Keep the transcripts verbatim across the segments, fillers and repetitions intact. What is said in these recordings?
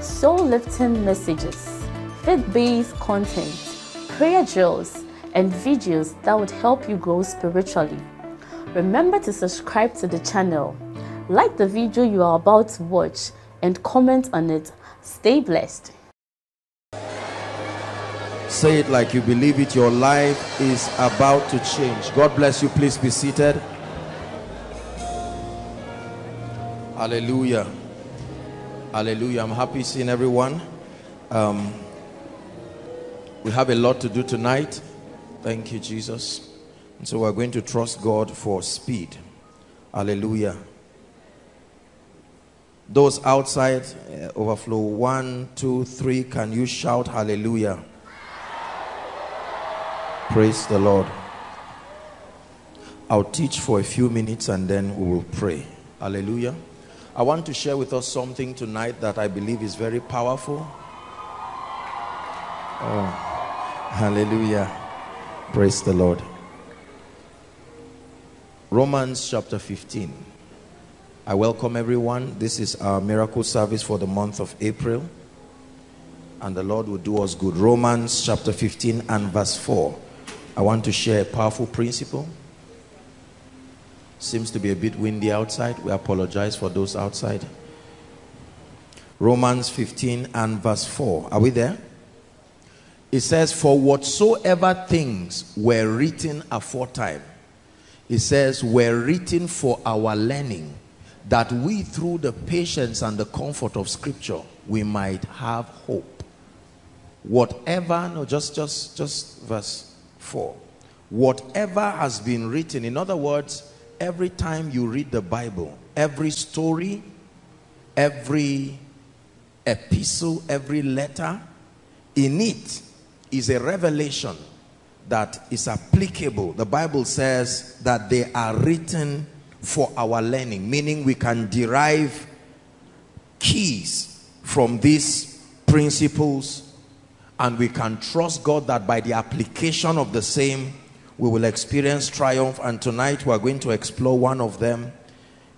soul-lifting messages, faith-based content, prayer drills, and videos that would help you grow spiritually. Remember to subscribe to the channel, like the video you are about to watch, and comment on it. Stay blessed. Say it like you believe it. Your life is about to change. God bless you. Please be seated. Hallelujah. Hallelujah. I'm happy seeing everyone. Um, we have a lot to do tonight. Thank you, Jesus. And so we're going to trust God for speed. Hallelujah. Those outside, uh, overflow, one, two, three, can you shout hallelujah? Praise the Lord. I'll teach for a few minutes and then we will pray. Hallelujah. I want to share with us something tonight that I believe is very powerful. Oh, hallelujah. Praise the Lord. Romans chapter fifteen. I welcome everyone. This is our miracle service for the month of April. And the Lord will do us good. Romans chapter fifteen and verse four. I want to share a powerful principle. Seems to be a bit windy outside. We apologize for those outside. Romans fifteen and verse four. Are we there? It says, for whatsoever things were written aforetime, it says, were written for our learning, that we through the patience and the comfort of Scripture, we might have hope. Whatever, no, just, just, just verse four. Whatever has been written, in other words, every time you read the Bible, every story, every epistle, every letter, in it is a revelation that is applicable. The Bible says that they are written for our learning, meaning we can derive keys from these principles, and we can trust God that by the application of the same, we will experience triumph. And tonight we are going to explore one of them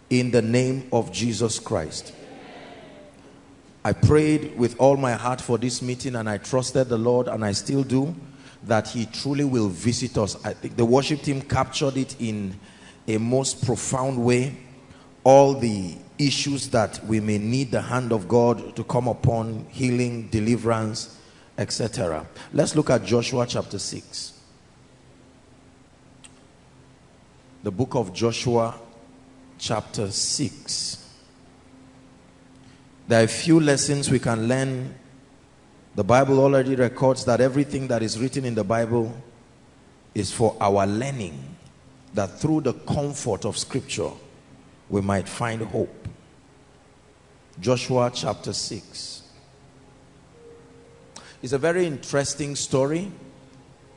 in the name of Jesus Christ. I prayed with all my heart for this meeting, and I trusted the Lord, and I still do, that He truly will visit us. I think the worship team captured it in a most profound way. All the issues that we may need the hand of God to come upon, healing, deliverance, et cetera. Let's look at Joshua chapter six. The book of Joshua chapter six. There are a few lessons we can learn. The Bible already records that everything that is written in the Bible is for our learning, that through the comfort of Scripture we might find hope. Joshua chapter six. It's a very interesting story.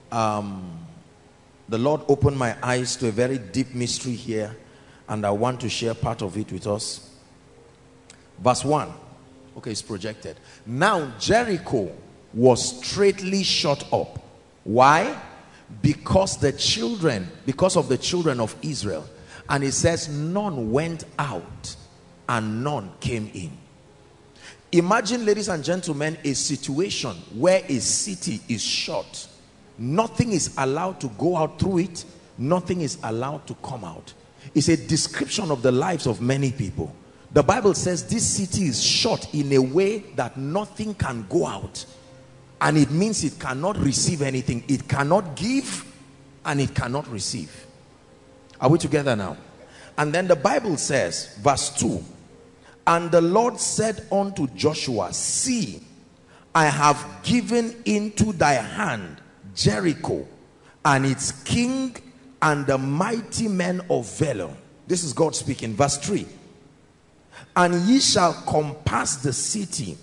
Um, The Lord opened my eyes to a very deep mystery here, and I want to share part of it with us. Verse one. Okay, it's projected. Now Jericho was straitly shut up. Why? Because the children, because of the children of Israel. And it says, none went out and none came in. Imagine, ladies and gentlemen, a situation where a city is shut. Nothing is allowed to go out through it. Nothing is allowed to come out. It's a description of the lives of many people. The Bible says this city is shut in a way that nothing can go out. And it means it cannot receive anything. It cannot give and it cannot receive. Are we together now? And then the Bible says, verse two, and the Lord said unto Joshua, see, I have given into thy hand Jericho and its king and the mighty men of valor. This is God speaking. Verse three. And ye shall compass the city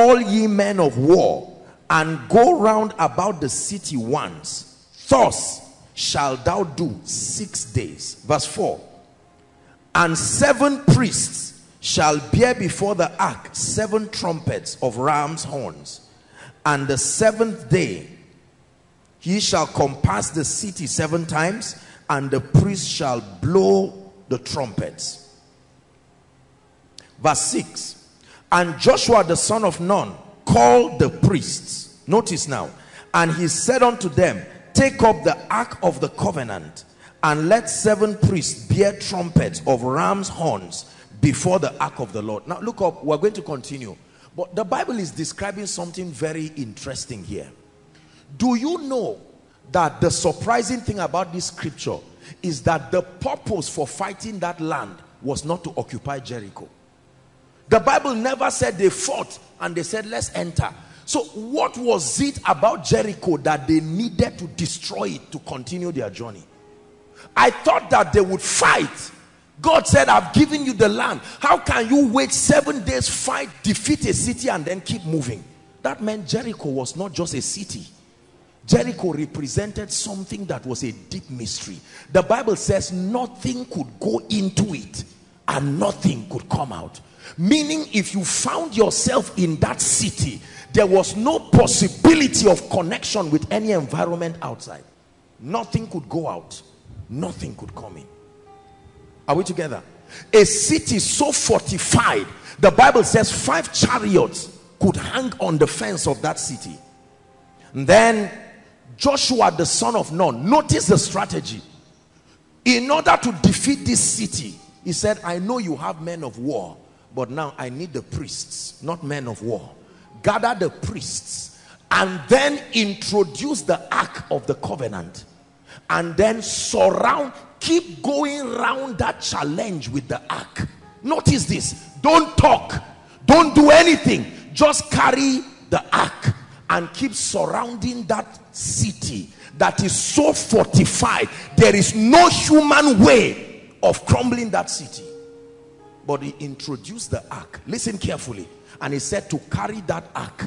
all ye men of war, and go round about the city once. Thus shalt thou do six days. Verse four. And seven priests shall bear before the ark seven trumpets of ram's horns. And the seventh day he shall compass the city seven times, and the priests shall blow the trumpets. Verse six. And Joshua the son of Nun called the priests. Notice now. And he said unto them, take up the ark of the covenant, and let seven priests bear trumpets of ram's horns before the ark of the Lord. Now look up, we're going to continue. But the Bible is describing something very interesting here. Do you know that the surprising thing about this scripture is that the purpose for fighting that land was not to occupy Jericho? The Bible never said they fought and they said, let's enter. So what was it about Jericho that they needed to destroy it to continue their journey? I thought that they would fight. God said, I've given you the land. How can you wait seven days, fight, defeat a city, and then keep moving? That meant Jericho was not just a city. Jericho represented something that was a deep mystery. The Bible says nothing could go into it and nothing could come out. Meaning, if you found yourself in that city, there was no possibility of connection with any environment outside. Nothing could go out. Nothing could come in. Are we together? A city so fortified, the Bible says five chariots could hang on the fence of that city. And then Joshua the son of Nun, notice the strategy. In order to defeat this city, he said, I know you have men of war, but now I need the priests, not men of war. Gather the priests and then introduce the Ark of the Covenant. And then surround, keep going round that challenge with the ark. Notice this, don't talk, don't do anything, just carry the ark and keep surrounding that city that is so fortified. There is no human way of crumbling that city. But he introduced the ark, listen carefully, and he said to carry that ark.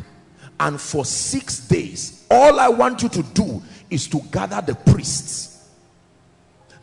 And for six days, all I want you to do is to gather the priests,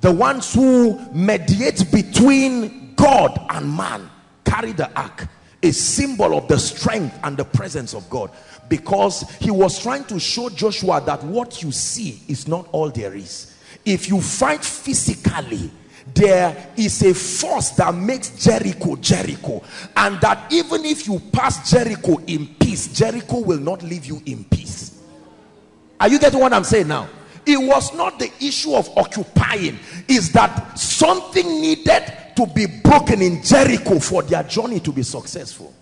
the ones who mediate between God and man. Carry the ark, a symbol of the strength and the presence of God, because he was trying to show Joshua that what you see is not all there is. If you fight physically, there is a force that makes Jericho Jericho, and that even if you pass Jericho in peace, Jericho will not leave you in peace. Are you getting what I'm saying now? It was not the issue of occupying, is that something needed to be broken in Jericho for their journey to be successful.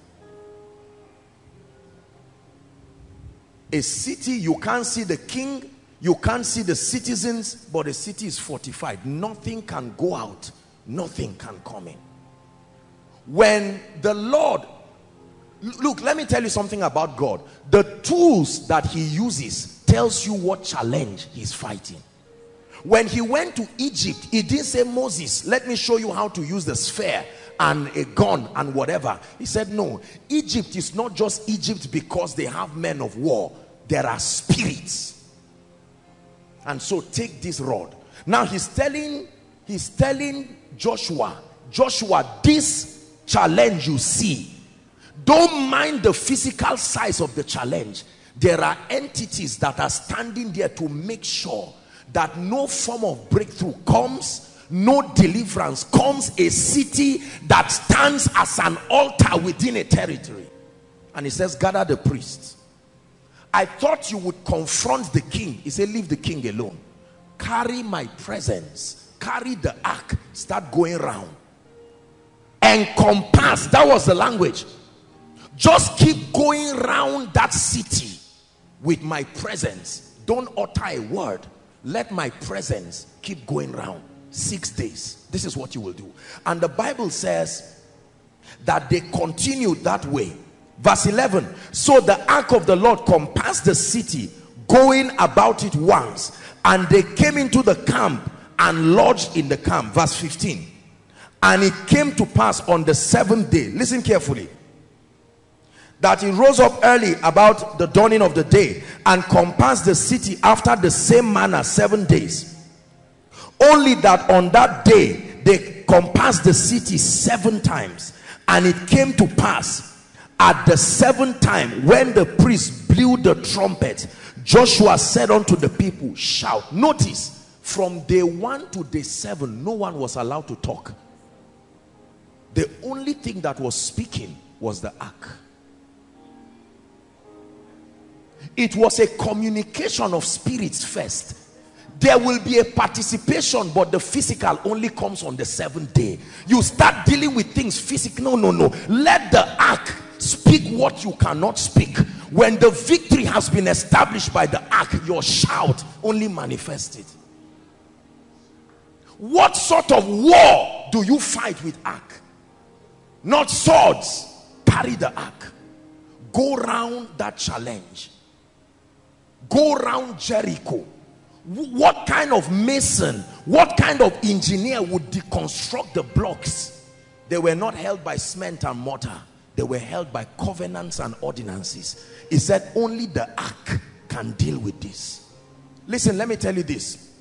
A city, you can't see the king, you can't see the citizens, but the city is fortified. Nothing can go out, nothing can come in. When the Lord, look, let me tell you something about God. The tools that he uses tells you what challenge he's fighting. When he went to Egypt, he didn't say, Moses, let me show you how to use the sphere and a gun and whatever. He said, no, Egypt is not just Egypt because they have men of war. There are spirits. And so take this rod. Now he's telling, he's telling Joshua, Joshua, this challenge you see, don't mind the physical size of the challenge. There are entities that are standing there to make sure that no form of breakthrough comes, no deliverance comes, a city that stands as an altar within a territory. And he says, gather the priests. I thought you would confront the king. He said, leave the king alone. Carry my presence. Carry the ark. Start going around. Encompass. That was the language. Just keep going around that city with my presence. Don't utter a word. Let my presence keep going round. Six days, this is what you will do. And the Bible says that they continued that way. Verse eleven. So the ark of the Lord compassed the city, going about it once, and they came into the camp and lodged in the camp. Verse fifteen. And it came to pass on the seventh day, listen carefully, that he rose up early about the dawning of the day and compassed the city after the same manner seven days. Only that on that day they compassed the city seven times. And it came to pass at the seventh time, when the priest blew the trumpet, Joshua said unto the people, shout. Notice, from day one to day seven, no one was allowed to talk. The only thing that was speaking was the ark. It was a communication of spirits first. There will be a participation, but the physical only comes on the seventh day. You start dealing with things physical. No, no, no. Let the ark speak what you cannot speak. When the victory has been established by the ark, your shout only manifested. What sort of war do you fight with ark? Not swords. Carry the ark. Go round that challenge. Go round Jericho. What kind of mason, what kind of engineer would deconstruct the blocks? They were not held by cement and mortar. They were held by covenants and ordinances. He said only the ark can deal with this. Listen, let me tell you this.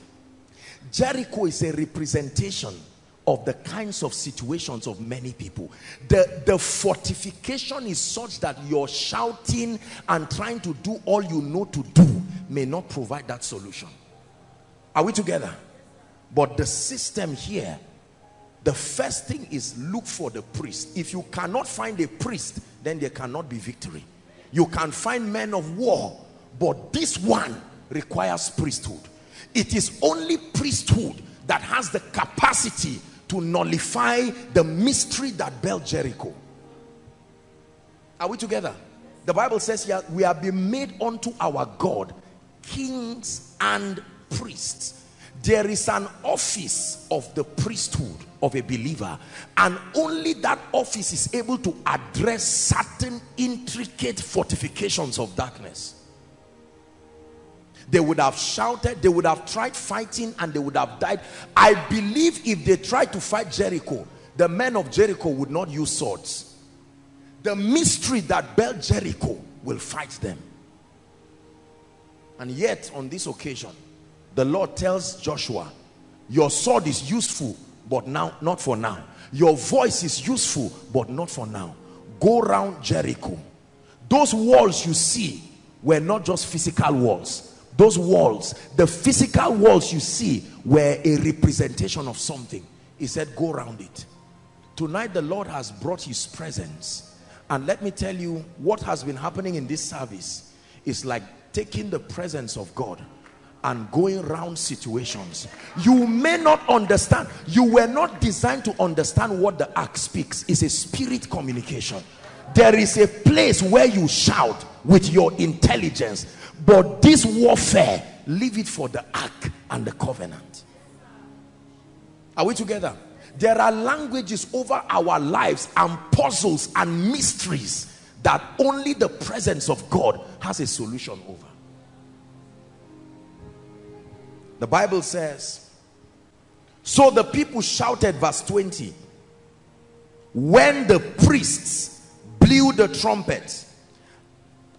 Jericho is a representation of the kinds of situations of many people. The, the fortification is such that your shouting and trying to do all you know to do may not provide that solution. Are we together? But the system here, the first thing is look for the priest. If you cannot find a priest, then there cannot be victory. You can find men of war, but this one requires priesthood. It is only priesthood that has the capacity to nullify the mystery that built Jericho. Are we together? The Bible says here, we have been made unto our God kings and priests. There is an office of the priesthood of a believer, and only that office is able to address certain intricate fortifications of darkness. They would have shouted, they would have tried fighting, and they would have died. I believe if they tried to fight Jericho, the men of Jericho would not use swords. The mystery that built Jericho will fight them. And yet, on this occasion, the Lord tells Joshua, your sword is useful, but now, not for now. Your voice is useful, but not for now. Go round Jericho. Those walls you see were not just physical walls. Those walls, the physical walls you see, were a representation of something. He said, go around it. Tonight the Lord has brought his presence. And let me tell you, what has been happening in this service is like taking the presence of God and going around situations. You may not understand. You were not designed to understand what the ark speaks. It's a spirit communication. There is a place where you shout with your intelligence, but this warfare, leave it for the ark and the covenant. Are we together? There are languages over our lives and puzzles and mysteries that only the presence of God has a solution over. The Bible says, so the people shouted, verse twenty, when the priests blew the trumpet.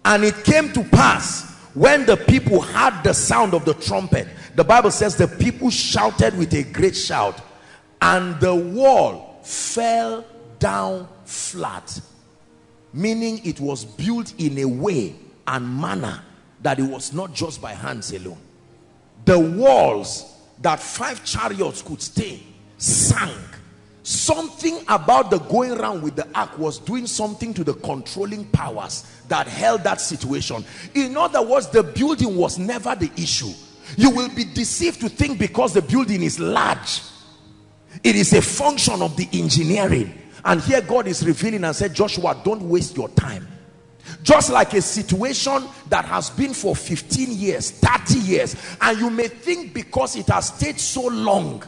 And it came to pass, when the people heard the sound of the trumpet, the Bible says the people shouted with a great shout, and the wall fell down flat, meaning it was built in a way and manner that it was not just by hands alone. The walls that five chariots could stay sank. Something about the going around with the ark was doing something to the controlling powers that held that situation. In other words, the building was never the issue. You will be deceived to think because the building is large, it is a function of the engineering. And here God is revealing and said, Joshua, don't waste your time. Just like a situation that has been for fifteen years, thirty years, and you may think because it has stayed so long,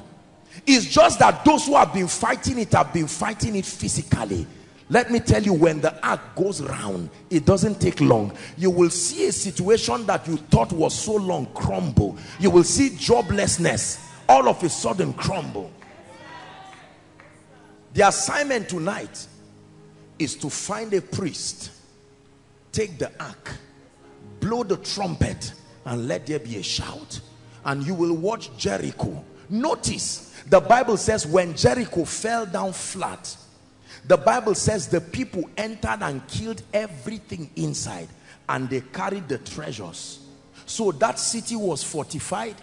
it's just that those who have been fighting it have been fighting it physically. Let me tell you, when the ark goes round, it doesn't take long. You will see a situation that you thought was so long crumble. You will see joblessness all of a sudden crumble. The assignment tonight is to find a priest take the ark, blow the trumpet, and let there be a shout, and you will watch Jericho. Notice the Bible says when Jericho fell down flat, the Bible says the people entered and killed everything inside, and they carried the treasures. So that city was fortified,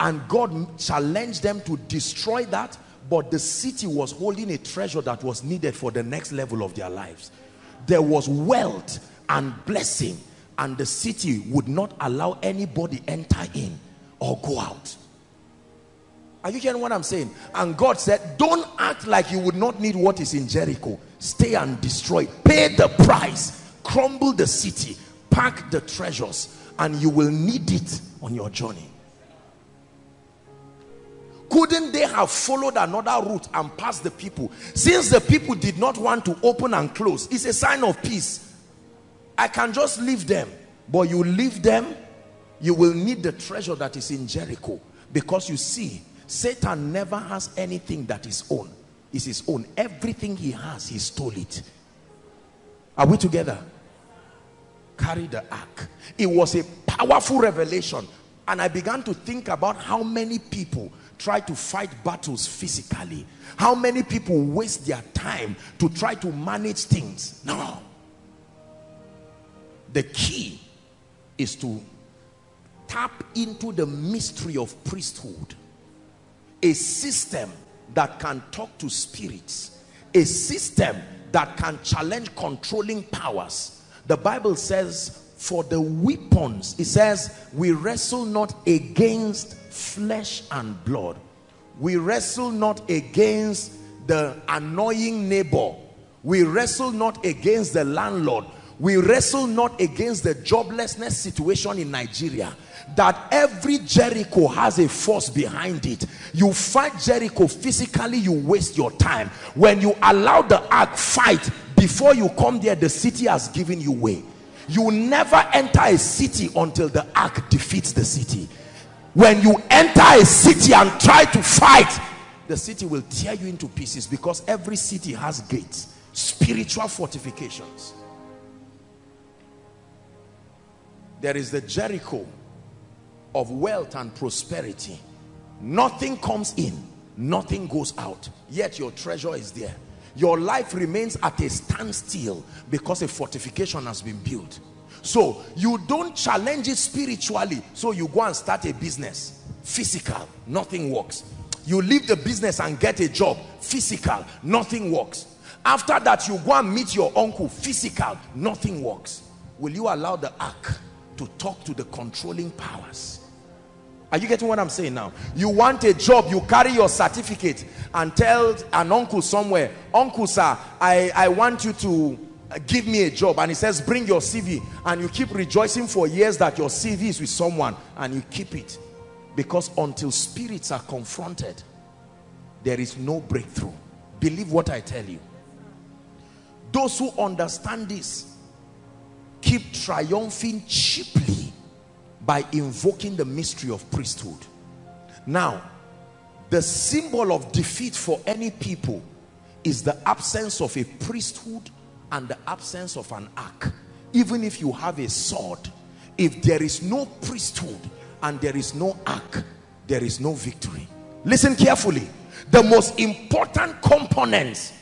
and God challenged them to destroy that, but the city was holding a treasure that was needed for the next level of their lives. There was wealth and blessing, and the city would not allow anybody enter in or go out. Are you hearing what I'm saying? And God said, don't act like you would not need what is in Jericho. Stay and destroy. Pay the price. Crumble the city. Pack the treasures. And you will need it on your journey. Couldn't they have followed another route and passed the people? Since the people did not want to open and close, it's a sign of peace. I can just leave them. But you leave them, you will need the treasure that is in Jericho. Because you see, Satan never has anything that is own. It's his own. Everything he has, he stole it. Are we together? Carry the ark. It was a powerful revelation. And I began to think about how many people try to fight battles physically. How many people waste their time to try to manage things. No. The key is to tap into the mystery of priesthood. A system that can talk to spirits. A system that can challenge controlling powers. The Bible says, for the weapons, it says, we wrestle not against flesh and blood. We wrestle not against the annoying neighbor. We wrestle not against the landlord. We wrestle not against the joblessness situation in Nigeria. That every Jericho has a force behind it. You fight Jericho physically, you waste your time. When you allow the ark fight, before you come there, the city has given you way. You never enter a city until the ark defeats the city. When you enter a city and try to fight, the city will tear you into pieces, because every city has gates, spiritual fortifications. There is the Jericho of wealth and prosperity. Nothing comes in, nothing goes out, yet your treasure is there. Your life remains at a standstill because a fortification has been built. So you don't challenge it spiritually, so you go and start a business. Physical, nothing works. You leave the business and get a job. Physical, nothing works. After that, you go and meet your uncle. Physical, nothing works. Will you allow the ark to talk to the controlling powers? Are you getting what I'm saying now? You want a job, you carry your certificate and tell an uncle somewhere, uncle sir, I, I want you to give me a job. And he says, bring your C V. And you keep rejoicing for years that your C V is with someone, and you keep it. Because until spirits are confronted, there is no breakthrough. Believe what I tell you. Those who understand this keep triumphing cheaply by invoking the mystery of priesthood. Now, the symbol of defeat for any people is the absence of a priesthood and the absence of an ark. Even if you have a sword, if there is no priesthood and there is no ark, there is no victory. Listen carefully. The most important component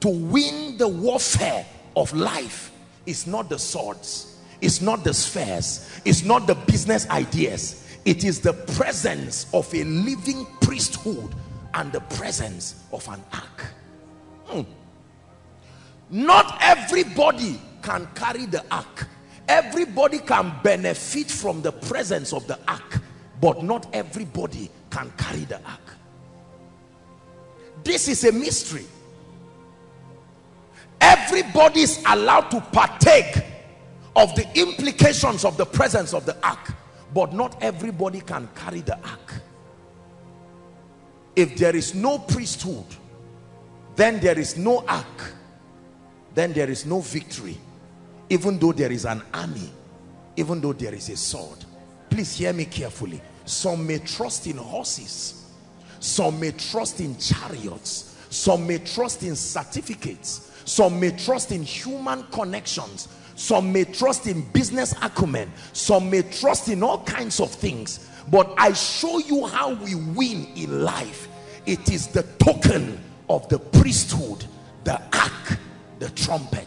to win the warfare of life is not the swords, it's not the spheres, it's not the business ideas. It is the presence of a living priesthood and the presence of an ark. Hmm. Not everybody can carry the ark. Everybody can benefit from the presence of the ark, but not everybody can carry the ark. This is a mystery. Everybody is allowed to partake of the implications of the presence of the ark, but not everybody can carry the ark. If there is no priesthood, then there is no ark, then there is no victory, even though there is an army, even though there is a sword. Please hear me carefully. Some may trust in horses, some may trust in chariots, some may trust in certificates, some may trust in human connections. Some may trust in business acumen. Some may trust in all kinds of things. But I show you how we win in life. It is the token of the priesthood, the ark, the trumpet.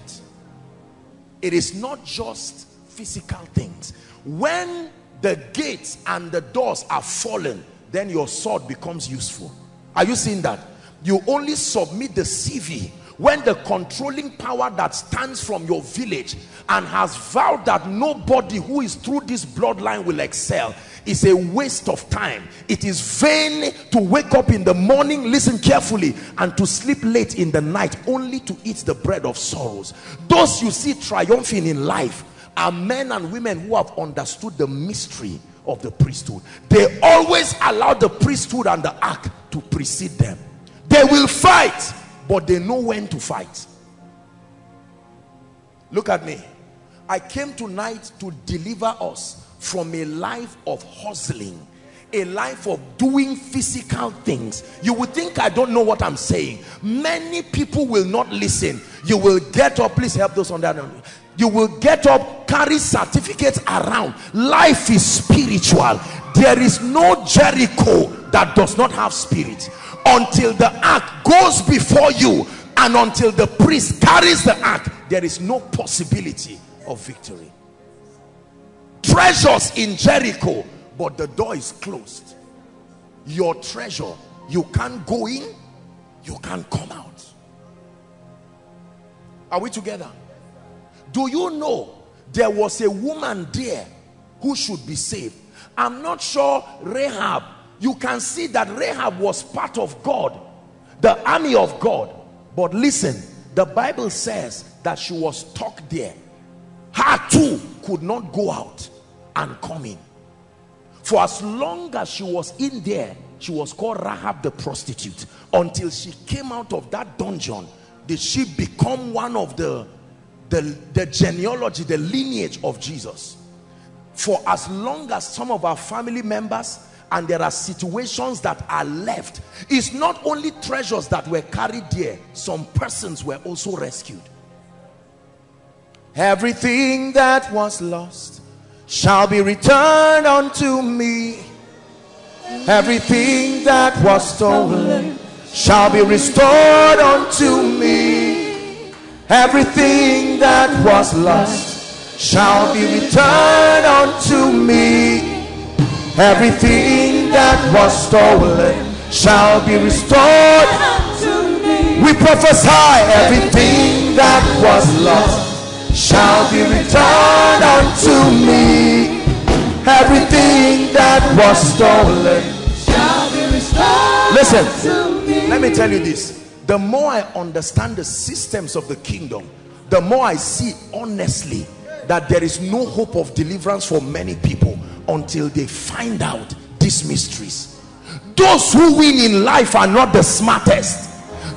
It is not just physical things. When the gates and the doors are fallen, then your sword becomes useful. Are you seeing that? You only submit the C V when the controlling power that stands from your village and has vowed that nobody who is through this bloodline will excel is a waste of time. It is vain to wake up in the morning, listen carefully, and to sleep late in the night only to eat the bread of sorrows. Those you see triumphing in life are men and women who have understood the mystery of the priesthood. They always allow the priesthood and the ark to precede them. They will fight, but they know when to fight. Look at me. I came tonight to deliver us from a life of hustling, a life of doing physical things. You would think I don't know what I'm saying. Many people will not listen. You will get up, please help those on that. You will get up, carry certificates around. Life is spiritual. There is no Jericho that does not have spirit. Until the ark goes before you and until the priest carries the ark, there is no possibility of victory. Treasures in Jericho, but the door is closed. Your treasure, you can't go in, you can't come out. Are we together? Do you know there was a woman there who should be saved? I'm not sure. Rahab, you can see that Rahab was part of God, the army of God. But listen, the Bible says that she was stuck there. Her too could not go out and come in. For as long as she was in there, she was called Rahab the prostitute. Until she came out of that dungeon, did she become one of the The, the genealogy, the lineage of Jesus. For as long as some of our family members, and there are situations that are left, it's not only treasures that were carried there, some persons were also rescued. Everything that was lost shall be returned unto me. Everything that was stolen shall be restored unto me. Everything that was lost shall be returned unto me. Everything that was stolen shall be restored unto me. We prophesy everything that was lost shall be returned unto me. Everything that was stolen shall be restored. Listen, let me tell you this. The more I understand the systems of the kingdom, the more I see honestly that there is no hope of deliverance for many people until they find out these mysteries. Those who win in life are not the smartest.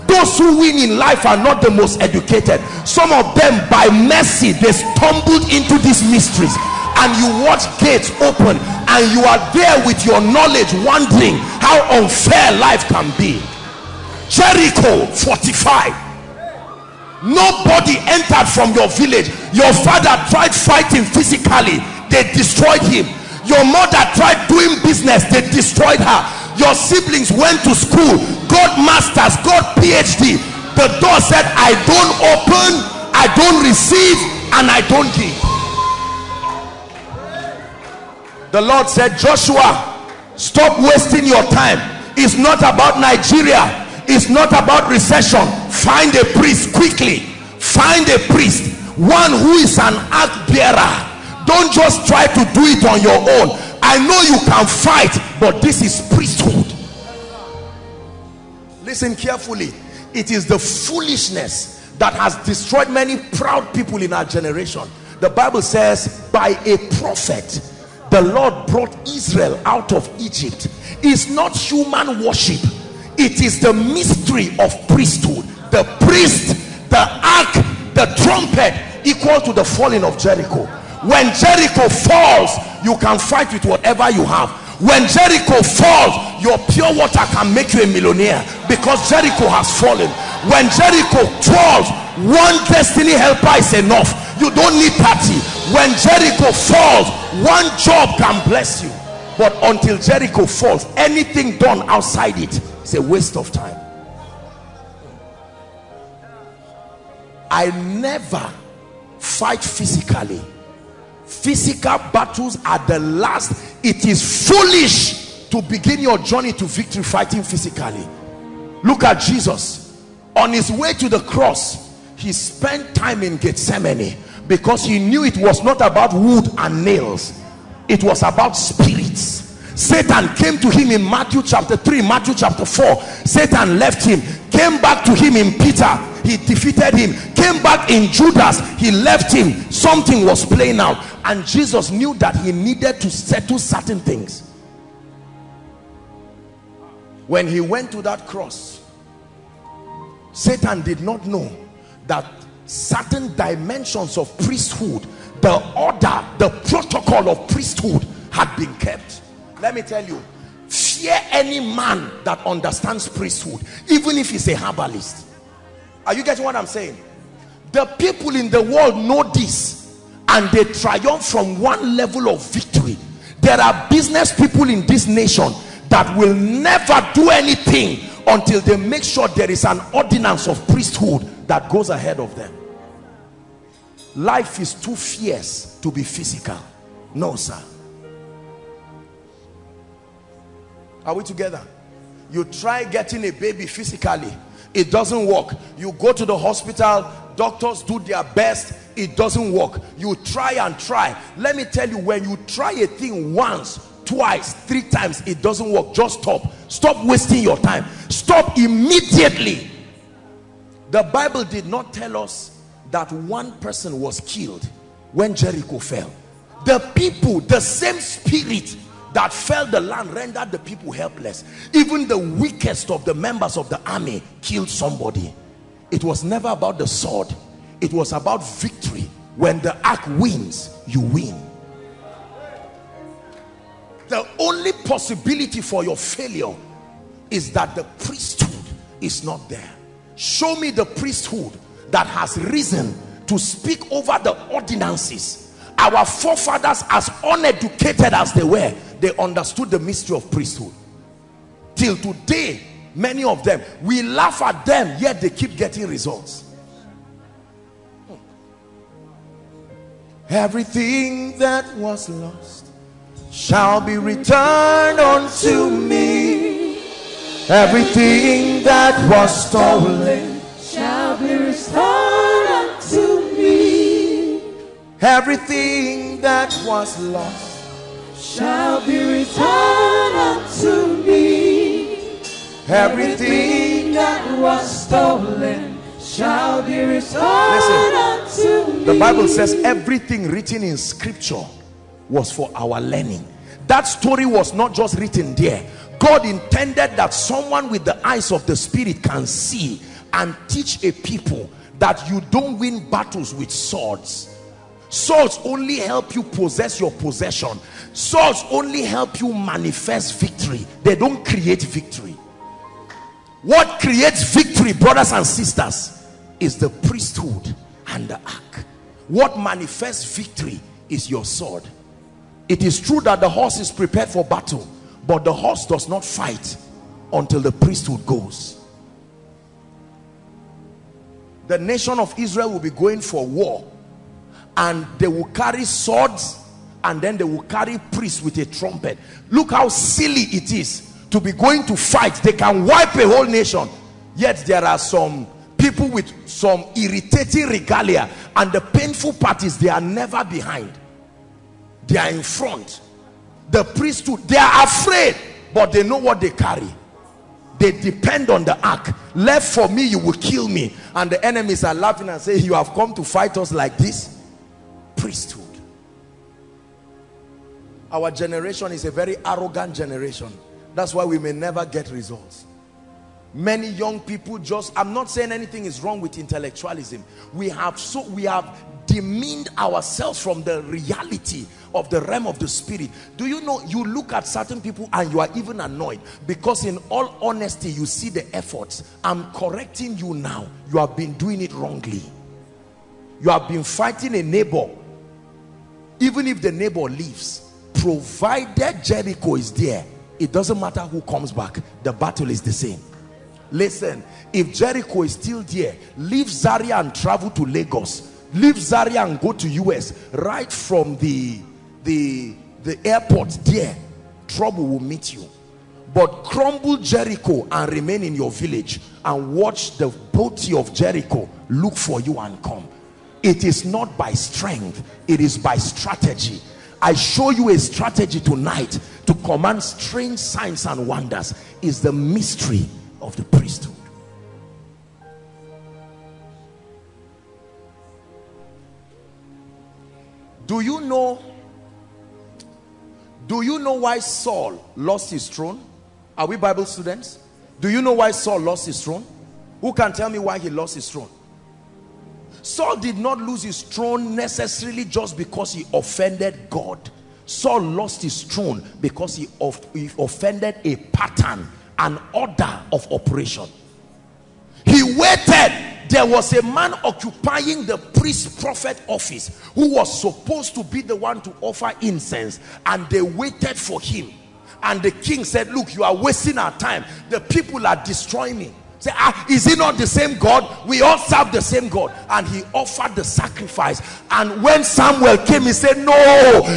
Those who win in life are not the most educated. Some of them, by mercy, they stumbled into these mysteries. And you watch gates open and you are there with your knowledge, wondering how unfair life can be. Jericho fortified. Nobody entered from your village. Your father tried fighting physically, they destroyed him. Your mother tried doing business, they destroyed her. Your siblings went to school, got masters, got PhD. The door said, I don't open, I don't receive, and I don't give. The Lord said, Joshua, stop wasting your time. It's not about Nigeria. It's not about recession. Find a priest quickly. Find a priest, one who is an ark bearer. Don't just try to do it on your own. I know you can fight, but this is priesthood. Listen carefully. It is the foolishness that has destroyed many proud people in our generation. The Bible says, by a prophet, the Lord brought Israel out of Egypt. It's not human worship. It is the mystery of priesthood. The priest, the ark, the trumpet, equal to the falling of Jericho. When Jericho falls, you can fight with whatever you have. When Jericho falls, your pure water can make you a millionaire, because Jericho has fallen. When Jericho falls, one destiny helper is enough. You don't need thirty. When Jericho falls, one job can bless you. But until Jericho falls, anything done outside it is a waste of time. I never fight physically. Physical battles are the last. It is foolish to begin your journey to victory fighting physically. Look at Jesus. On his way to the cross, he spent time in Gethsemane because he knew it was not about wood and nails. It was about spirits. Satan came to him in Matthew chapter three, Matthew chapter four. Satan left him, came back to him in Peter. He defeated him, came back in Judas. He left him. Something was playing out. And Jesus knew that he needed to settle certain things. When he went to that cross, Satan did not know that certain dimensions of priesthood, the order, the protocol of priesthood had been kept. Let me tell you, fear any man that understands priesthood, even if he's a herbalist. Are you getting what I'm saying? The people in the world know this, and they triumph from one level of victory. There are business people in this nation that will never do anything until they make sure there is an ordinance of priesthood that goes ahead of them. Life is too fierce to be physical. No, sir. Are we together? You try getting a baby physically, it doesn't work. You go to the hospital, doctors do their best, it doesn't work. You try and try. Let me tell you, when you try a thing once, twice, three times, it doesn't work, just stop. Stop wasting your time. Stop immediately. The Bible did not tell us that one person was killed when Jericho fell. The people, the same spirit that fell the land, rendered the people helpless. Even the weakest of the members of the army killed somebody. It was never about the sword. It was about victory. When the ark wins, you win. The only possibility for your failure is that the priesthood is not there. Show me the priesthood that has risen to speak over the ordinances. Our forefathers, as uneducated as they were, they understood the mystery of priesthood. Till today, many of them, we laugh at them, yet they keep getting results. Everything that was lost shall be returned unto me. Everything that was stolen shall be restored unto me. Everything that was lost shall be returned unto me. Everything that was stolen shall be restored. Listen, unto me. The Bible says everything written in scripture was for our learning. That story was not just written there. God intended that someone with the eyes of the spirit can see and teach a people that you don't win battles with swords. Swords only help you possess your possession. Swords only help you manifest victory. They don't create victory. What creates victory, brothers and sisters, is the priesthood and the ark. What manifests victory is your sword. It is true that the horse is prepared for battle, but the horse does not fight until the priesthood goes. The nation of Israel will be going for war, and they will carry swords, and then they will carry priests with a trumpet. Look how silly it is to be going to fight. They can wipe a whole nation, yet there are some people with some irritating regalia, and the painful part is they are never behind, they are in front. The priesthood, they are afraid, but they know what they carry. They depend on the ark. Left for me, you will kill me. And the enemies are laughing and saying, you have come to fight us like this? Priesthood. Our generation is a very arrogant generation. That's why we may never get results. Many young people just, I'm not saying anything is wrong with intellectualism. We have so we have demeaned ourselves from the reality of the realm of the spirit. Do you know, you look at certain people and you are even annoyed, because in all honesty you see the efforts. I'm correcting you now. You have been doing it wrongly. you have been fighting a neighbor, even if the neighbor leaves, provided Jericho is there, it doesn't matter who comes back, the battle is the same. Listen, if Jericho is still there, leave Zaria and travel to Lagos, leave Zaria and go to U S, right from the the the airport there, trouble will meet you. But crumble Jericho and remain in your village and watch the beauty of Jericho look for you and come. It is not by strength, it is by strategy. I show you a strategy tonight to command strange signs and wonders. Is the mystery of the priesthood. Do you know, do you know why Saul lost his throne? Are we Bible students? Do you know why Saul lost his throne? Who can tell me why he lost his throne? Saul did not lose his throne necessarily just because he offended God. Saul lost his throne because he, of, he offended a pattern, an order of operation. He waited. There was a man occupying the priest-prophet office who was supposed to be the one to offer incense, and they waited for him. And the king said, look, you are wasting our time. The people are destroying me. Say, ah, is it not the same God? We all serve the same God. And he offered the sacrifice. And when Samuel came, he said, no,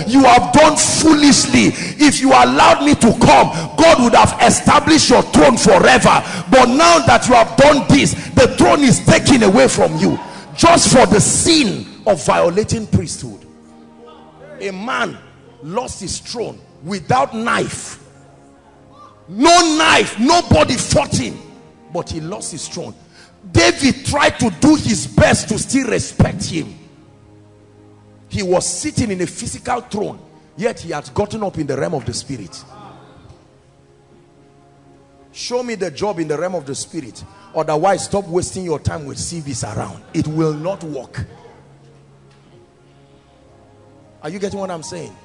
you have done foolishly. If you allowed me to come, God would have established your throne forever. But now that you have done this, the throne is taken away from you. Just for the sin of violating priesthood. A man lost his throne without knife. No knife, nobody fought him. But he lost his throne. David tried to do his best to still respect him. He was sitting in a physical throne, yet he had gotten up in the realm of the spirit. Show me the job in the realm of the spirit. Otherwise, stop wasting your time with C Vs around. It will not work. Are you getting what I'm saying?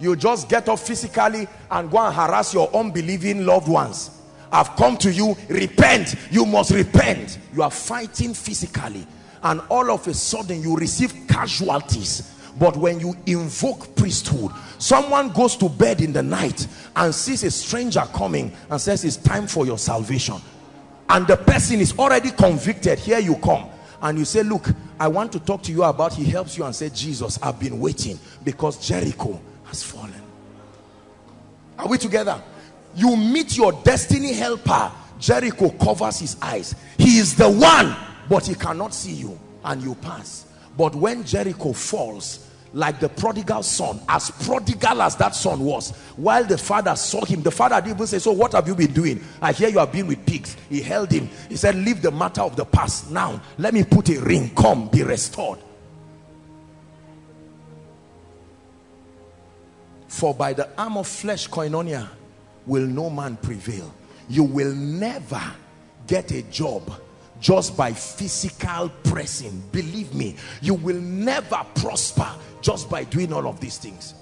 You just get up physically and go and harass your unbelieving loved ones. I've come to you, repent, you must repent. You are fighting physically, and all of a sudden you receive casualties. But when you invoke priesthood, someone goes to bed in the night and sees a stranger coming and says, it's time for your salvation. And the person is already convicted. Here you come, and you say, look, I want to talk to you about. He helps you and says, Jesus, I've been waiting because Jericho has fallen. Are we together? You meet your destiny helper. Jericho covers his eyes. He is the one, but he cannot see you, and you pass. But when Jericho falls, like the prodigal son, as prodigal as that son was, while the father saw him, the father didn't even say, so what have you been doing? I hear you have been with pigs. He held him. He said, leave the matter of the past now. Let me put a ring. Come, be restored. For by the arm of flesh, koinonia, will no man prevail. You will never get a job just by physical pressing. Believe me, you will never prosper just by doing all of these things.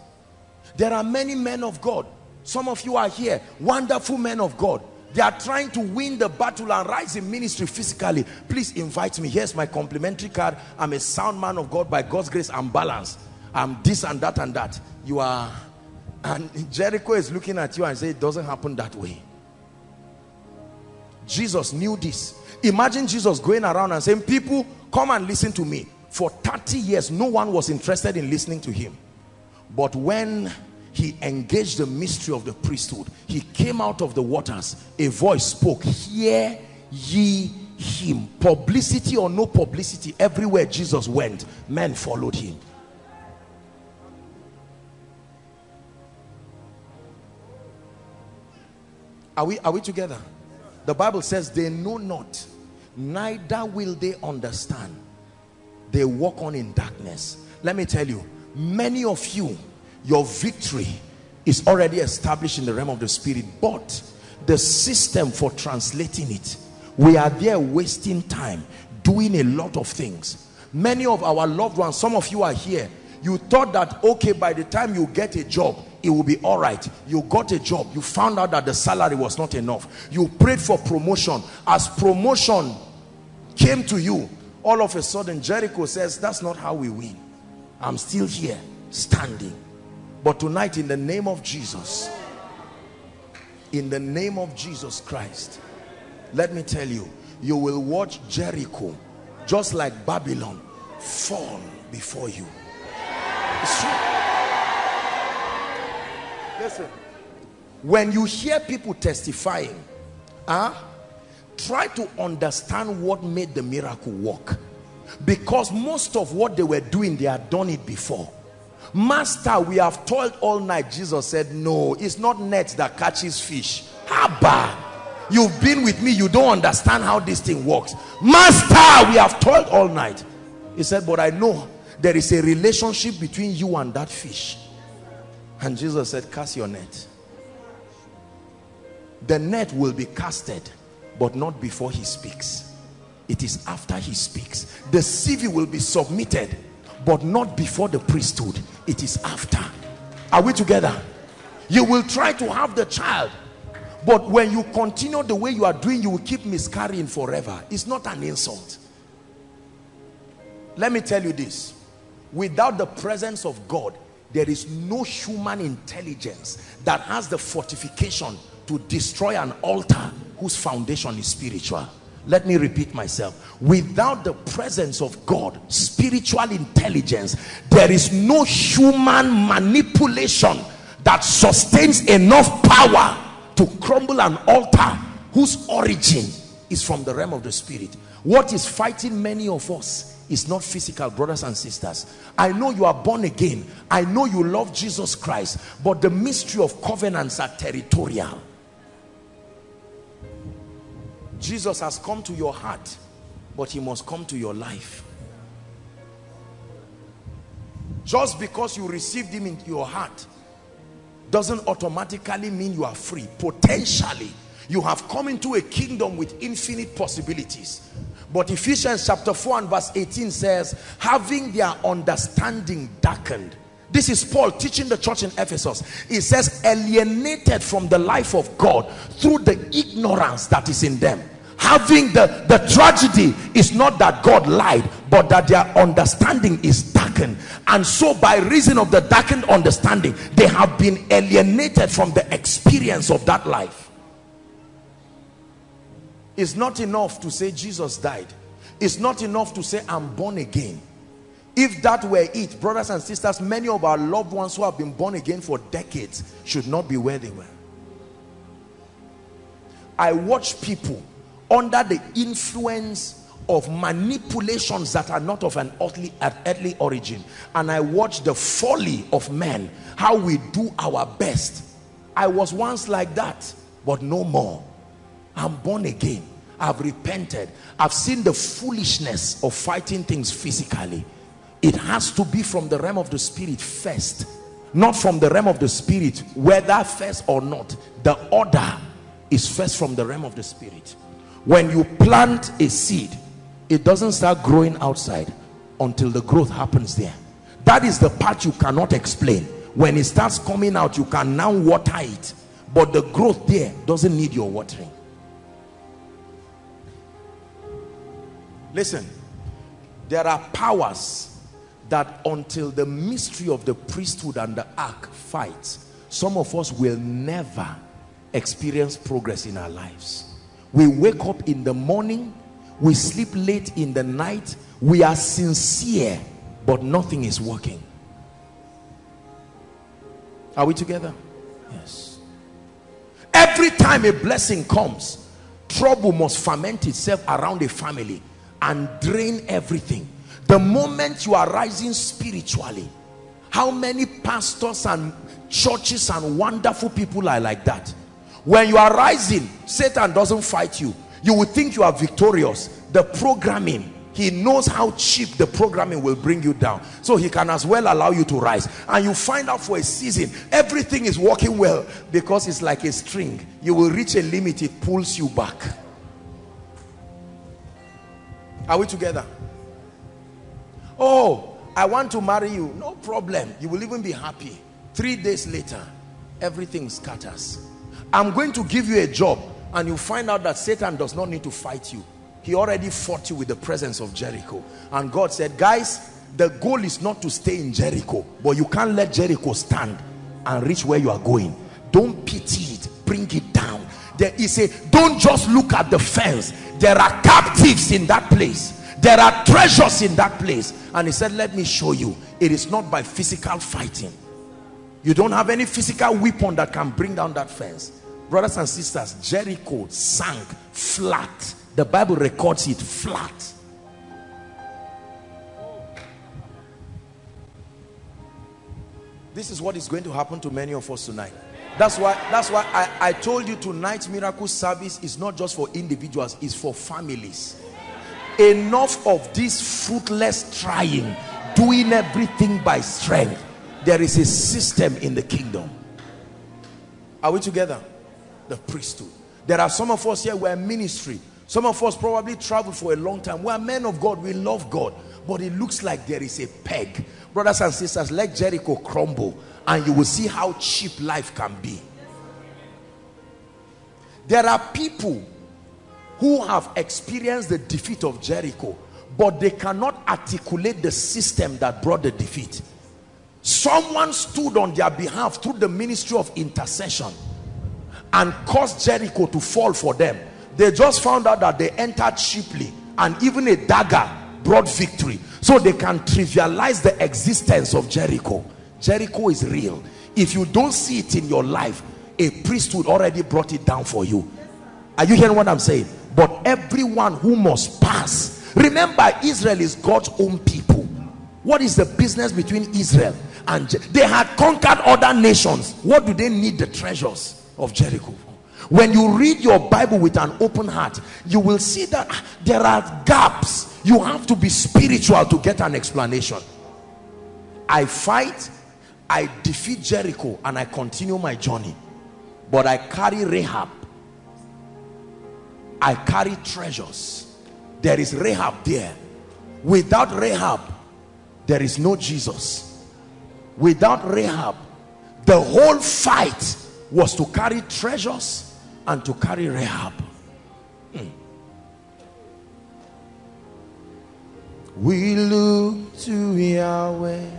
There are many men of God. Some of you are here, wonderful men of God. They are trying to win the battle and rise in ministry physically. Please invite me. Here's my complimentary card. I'm a sound man of God by God's grace. I'm balanced. I'm this and that and that. You are... And Jericho is looking at you and saying, it doesn't happen that way. Jesus knew this. Imagine Jesus going around and saying, people, come and listen to me. For thirty years, no one was interested in listening to him. But when he engaged the mystery of the priesthood, he came out of the waters. A voice spoke, hear ye him. Publicity or no publicity, everywhere Jesus went, men followed him. Are we, are we together? The Bible says they know not, neither will they understand. They walk on in darkness. Let me tell you, many of you, your victory is already established in the realm of the spirit, but the system for translating it, we are there wasting time doing a lot of things. Many of our loved ones, some of you are here, you thought that, okay, by the time you get a job, it will be all right. You got a job. You found out that the salary was not enough. You prayed for promotion. As promotion came to you, all of a sudden Jericho says, that's not how we win. I'm still here standing. But tonight, in the name of Jesus, in the name of Jesus Christ, let me tell you, you will watch Jericho, just like Babylon, fall before you. It's true. Listen, when you hear people testifying, huh, try to understand what made the miracle work, because most of what they were doing, they had done it before. Master, we have toiled all night. Jesus said, no, it's not nets that catches fish. Haba, you've been with me, you don't understand how this thing works. Master, we have toiled all night. He said, but I know there is a relationship between you and that fish. And Jesus said, cast your net. The net will be casted, but not before he speaks. It is after he speaks. The C V will be submitted, but not before the priesthood. It is after. Are we together? You will try to have the child, but when you continue the way you are doing, you will keep miscarrying forever. It's not an insult. Let me tell you this. Without the presence of God, there is no human intelligence that has the fortification to destroy an altar whose foundation is spiritual. Let me repeat myself. Without the presence of God, spiritual intelligence, there is no human manipulation that sustains enough power to crumble an altar whose origin is from the realm of the spirit. What is fighting many of us is not physical, brothers and sisters. I know you are born again. I know you love Jesus Christ, but the mystery of covenants are territorial. Jesus has come to your heart, but he must come to your life. Just because you received him into your heart doesn't automatically mean you are free. Potentially, you have come into a kingdom with infinite possibilities. But Ephesians chapter four and verse eighteen says, having their understanding darkened. This is Paul teaching the church in Ephesus. He says, alienated from the life of God through the ignorance that is in them. Having the, the tragedy is not that God lied, but that their understanding is darkened. And so by reason of the darkened understanding, they have been alienated from the experience of that life. It's not enough to say Jesus died. It's not enough to say I'm born again. If that were it, brothers and sisters, many of our loved ones who have been born again for decades should not be where they were. I watch people under the influence of manipulations that are not of an earthly, an earthly origin. And I watch the folly of men, how we do our best. I was once like that, but no more. I'm born again. I've repented. I've seen the foolishness of fighting things physically. It has to be from the realm of the spirit first, not from the realm of the spirit, whether first or not. The order is first from the realm of the spirit. When you plant a seed, it doesn't start growing outside until the growth happens there. That is the part you cannot explain. When it starts coming out, you can now water it, but the growth there doesn't need your watering. Listen, there are powers that until the mystery of the priesthood and the ark fights, some of us will never experience progress in our lives. We wake up in the morning, we sleep late in the night, we are sincere, but nothing is working. Are we together? Yes. Every time a blessing comes, trouble must ferment itself around a family and drain everything. The moment you are rising spiritually, how many pastors and churches and wonderful people are like that? When you are rising, Satan doesn't fight you. You will think you are victorious. The programming, he knows how cheap the programming will bring you down, so he can as well allow you to rise. And you find out for a season, everything is working well, because it's like a string. You will reach a limit, it pulls you back. Are we together? Oh, I want to marry you. No problem. You will even be happy. Three days later, everything scatters. I'm going to give you a job, and you find out that Satan does not need to fight you. he already fought you with the presence of Jericho. And God said, guys, the goal is not to stay in Jericho, but you can't let Jericho stand and reach where you are going. Don't pity it, bring it down. There is a, don't just look at the fence. There are captives in that place. There are treasures in that place. And he said, let me show you. It is not by physical fighting. You don't have any physical weapon that can bring down that fence. Brothers and sisters, Jericho sank flat. The Bible records it flat. This is what is going to happen to many of us tonight. That's why, that's why I, I told you tonight's miracle service is not just for individuals, it's for families. Enough of this fruitless trying, doing everything by strength. There is a system in the kingdom. Are we together? The priesthood. There are some of us here, we're ministry. Some of us probably traveled for a long time. We're men of God, we love God. But it looks like there is a peg. Brothers and sisters, let Jericho crumble and you will see how cheap life can be. There are people who have experienced the defeat of Jericho, but they cannot articulate the system that brought the defeat. Someone stood on their behalf through the ministry of intercession and caused Jericho to fall for them. They just found out that they entered cheaply, and even a dagger brought victory. So they can trivialize the existence of Jericho. Jericho is real. If you don't see it in your life, a priesthood already brought it down for you. Are you hearing what I'm saying? But everyone who must pass. Remember, Israel is God's own people. What is the business between Israel and Jericho? They had conquered other nations. What do they need the treasures of Jericho? When you read your Bible with an open heart, you will see that there are gaps. You have to be spiritual to get an explanation. I fight, I defeat Jericho, and I continue my journey. But I carry Rahab. I carry treasures. There is Rahab there. Without Rahab, there is no Jesus. Without Rahab, the whole fight was to carry treasures and to carry Rahab. Mm. We look to Yahweh,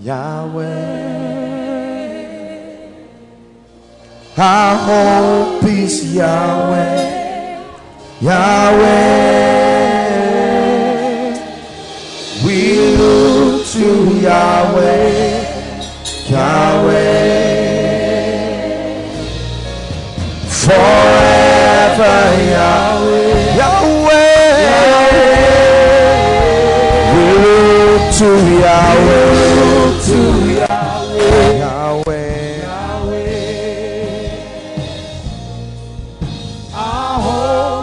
Yahweh. Our hope is Yahweh, Yahweh. We look to Yahweh, Yahweh. Forever Yahweh, Yahweh, Yahweh. We look to Yahweh, we look to Yahweh, Yahweh, Yahweh. Our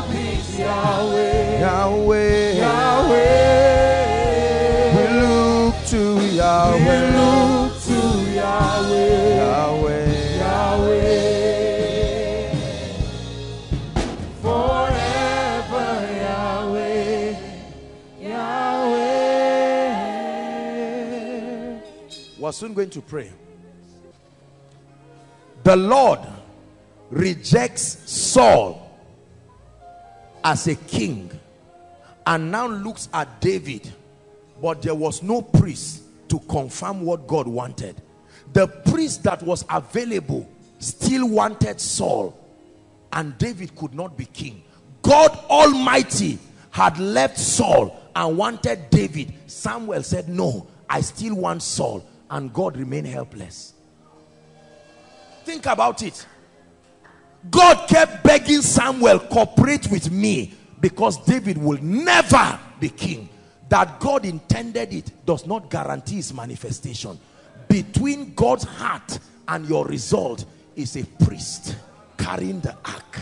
hope is Yahweh, Yahweh, Yahweh. We look to Yahweh, we look to Yahweh, Yahweh, Yahweh. We're soon going to pray. The Lord rejects Saul as a king and now looks at David, but there was no priest to confirm what God wanted. The priest that was available still wanted Saul, and David could not be king. God Almighty had left Saul and wanted David. Samuel said, no, I still want Saul. And God remained helpless. Think about it. God kept begging Samuel, cooperate with me, because David will never be king. That God intended it does not guarantee its manifestation. Between God's heart and your result is a priest carrying the ark.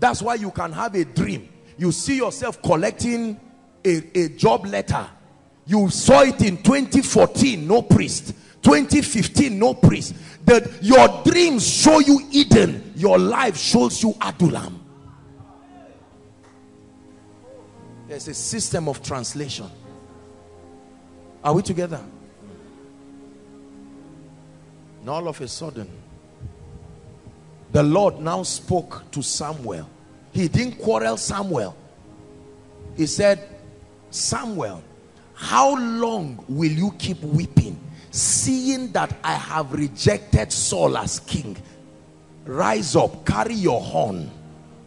That's why you can have a dream. You see yourself collecting a, a job letter. You saw it in twenty fourteen, no priest. twenty fifteen, no priest. That your dreams show you Eden, your life shows you Adullam. There's a system of translation. Are we together? And all of a sudden, The Lord now spoke to Samuel. He didn't quarrel Samuel. He said, Samuel, how long will you keep weeping, seeing that I have rejected Saul as king? Rise up, carry your horn,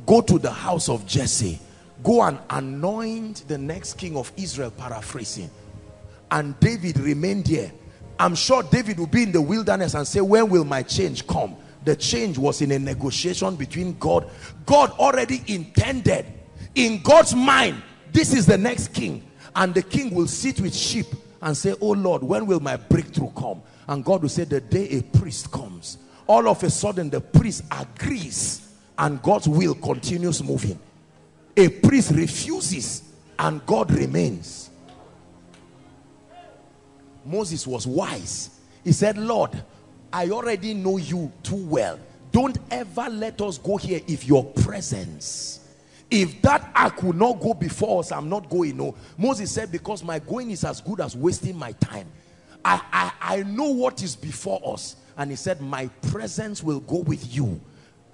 go to the house of Jesse, go and anoint the next king of Israel, paraphrasing. And David remained there. I'm sure David will be in the wilderness and say, when will my change come? The change was in a negotiation between God. God already intended, in God's mind, this is the next king. And the king will sit with sheep and say, oh Lord, when will my breakthrough come? And God will say, the day a priest comes. All of a sudden, the priest agrees and God's will continues moving. A priest refuses and God remains. Moses was wise. He said, Lord, I already know you too well. Don't ever let us go here if your presence. If that ark will not go before us, I'm not going. No. Moses said, because my going is as good as wasting my time. I, I, I know what is before us. And he said, my presence will go with you.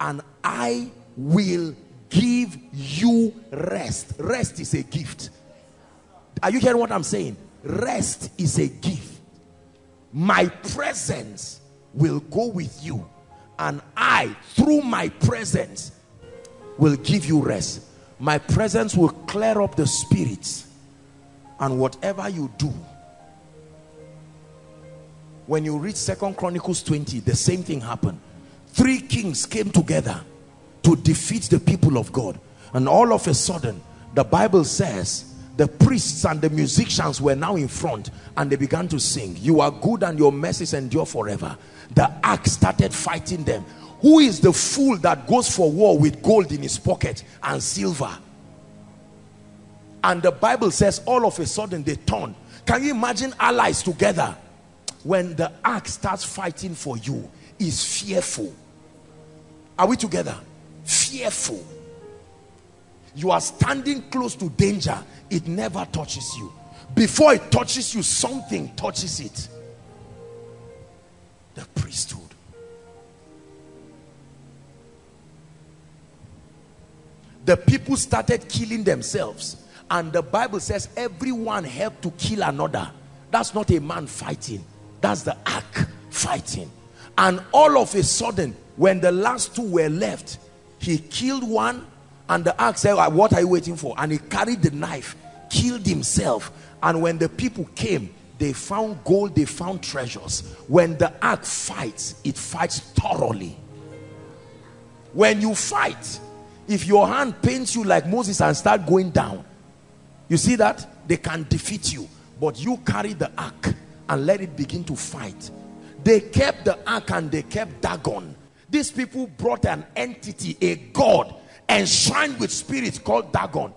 And I will give you rest. Rest is a gift. Are you hearing what I'm saying? Rest is a gift. My presence will go with you, and I, through my presence, will give you rest. My presence will clear up the spirits, and whatever you do. When you read Second Chronicles twenty, the same thing happened. Three kings came together to defeat the people of God, and all of a sudden, the Bible says, the priests and the musicians were now in front, and they began to sing, you are good and your mercies endure forever. The ark started fighting them. Who is the fool that goes for war with gold in his pocket and silver? And the Bible says all of a sudden they turned. Can you imagine allies together? When the ark starts fighting for you, it's fearful. Are we together? Fearful. You are standing close to danger. It never touches you. Before it touches you, something touches it. The priesthood. The people started killing themselves. And the Bible says everyone helped to kill another. That's not a man fighting. That's the ark fighting. And all of a sudden, when the last two were left, he killed one. And the ark said, what are you waiting for? And he carried the knife, killed himself. And when the people came, they found gold, they found treasures. When the ark fights, it fights thoroughly. When you fight, if your hand pains you like Moses and start going down, you see that? They can defeat you. But you carry the ark and let it begin to fight. They kept the ark and they kept Dagon. These people brought an entity, a god, enshrined with spirits called Dagon.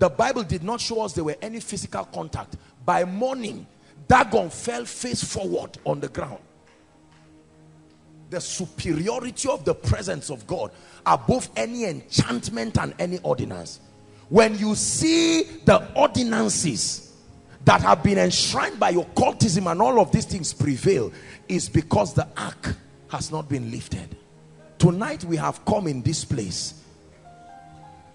The Bible did not show us there were any physical contact. By morning, Dagon fell face forward on the ground. The superiority of the presence of God above any enchantment and any ordinance. When you see the ordinances that have been enshrined by occultism and all of these things prevail, is because the ark has not been lifted. Tonight we have come in this place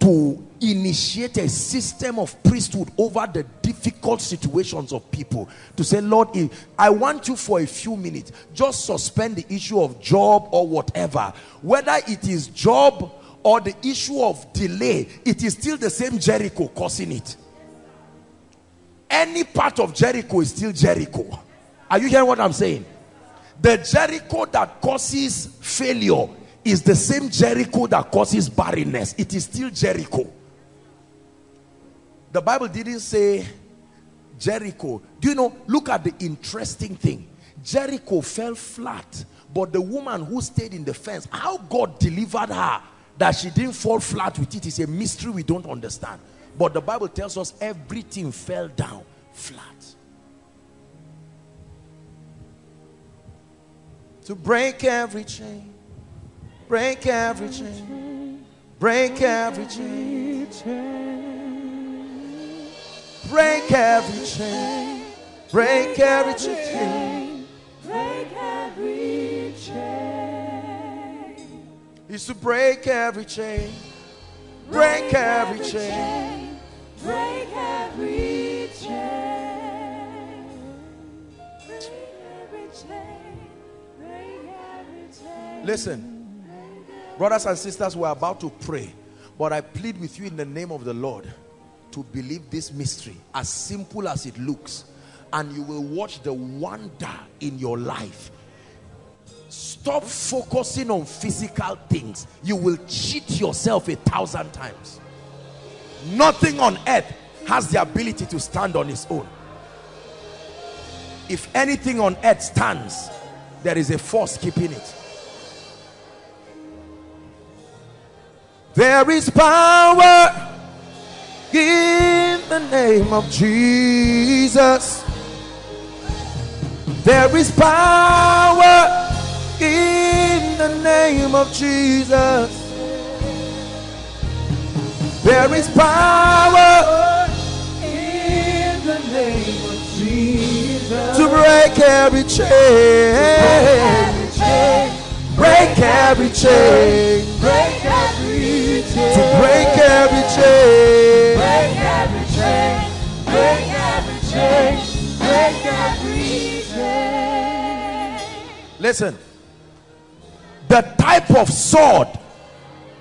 to initiate a system of priesthood over the difficult situations of people. To say, Lord, if I want you for a few minutes, just suspend the issue of job or whatever. Whether it is job or the issue of delay, it is still the same Jericho causing it. Any part of Jericho is still Jericho. Are you hearing what I'm saying? The Jericho that causes failure is the same Jericho that causes barrenness. It is still Jericho. The Bible didn't say Jericho. Do you know, look at the interesting thing. Jericho fell flat, but the woman who stayed in the fence, how God delivered her that she didn't fall flat with it is a mystery we don't understand. But the Bible tells us everything fell down flat. To break every chain. Break every chain. Break every chain. Break every chain. Break every chain. Break every chain. is to break every chain, break every chain, break every chain, break every chain, break every chain. Listen, brothers and sisters, we're about to pray, but I plead with you in the name of the Lord to believe this mystery, as simple as it looks, and you will watch the wonder in your life. Stop focusing on physical things. You will cheat yourself a thousand times. Nothing on earth has the ability to stand on its own. If anything on earth stands, there is a force keeping it. There is power in the name of Jesus. There is power in the name of Jesus. There is power in the name of Jesus to break every chain, break every chain, break every chain, to break every chain, break every chain, break every chain, break every chain. Listen, the type of sword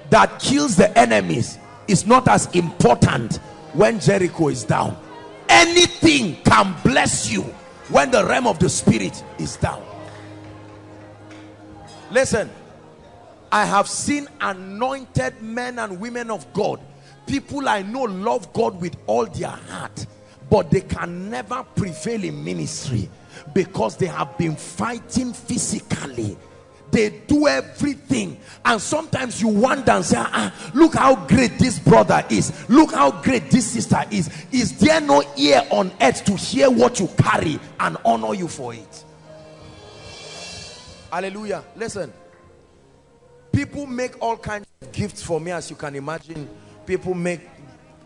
that kills the enemies is not as important when Jericho is down. Anything can bless you when the realm of the spirit is down. Listen, I have seen anointed men and women of God, people I know love God with all their heart, but they can never prevail in ministry because they have been fighting physically. They do everything, and sometimes you wonder and say, ah, look how great this brother is, look how great this sister is. Is there no ear on earth to hear what you carry and honor you for it? Hallelujah. Listen, people make all kinds of gifts for me, as you can imagine. People make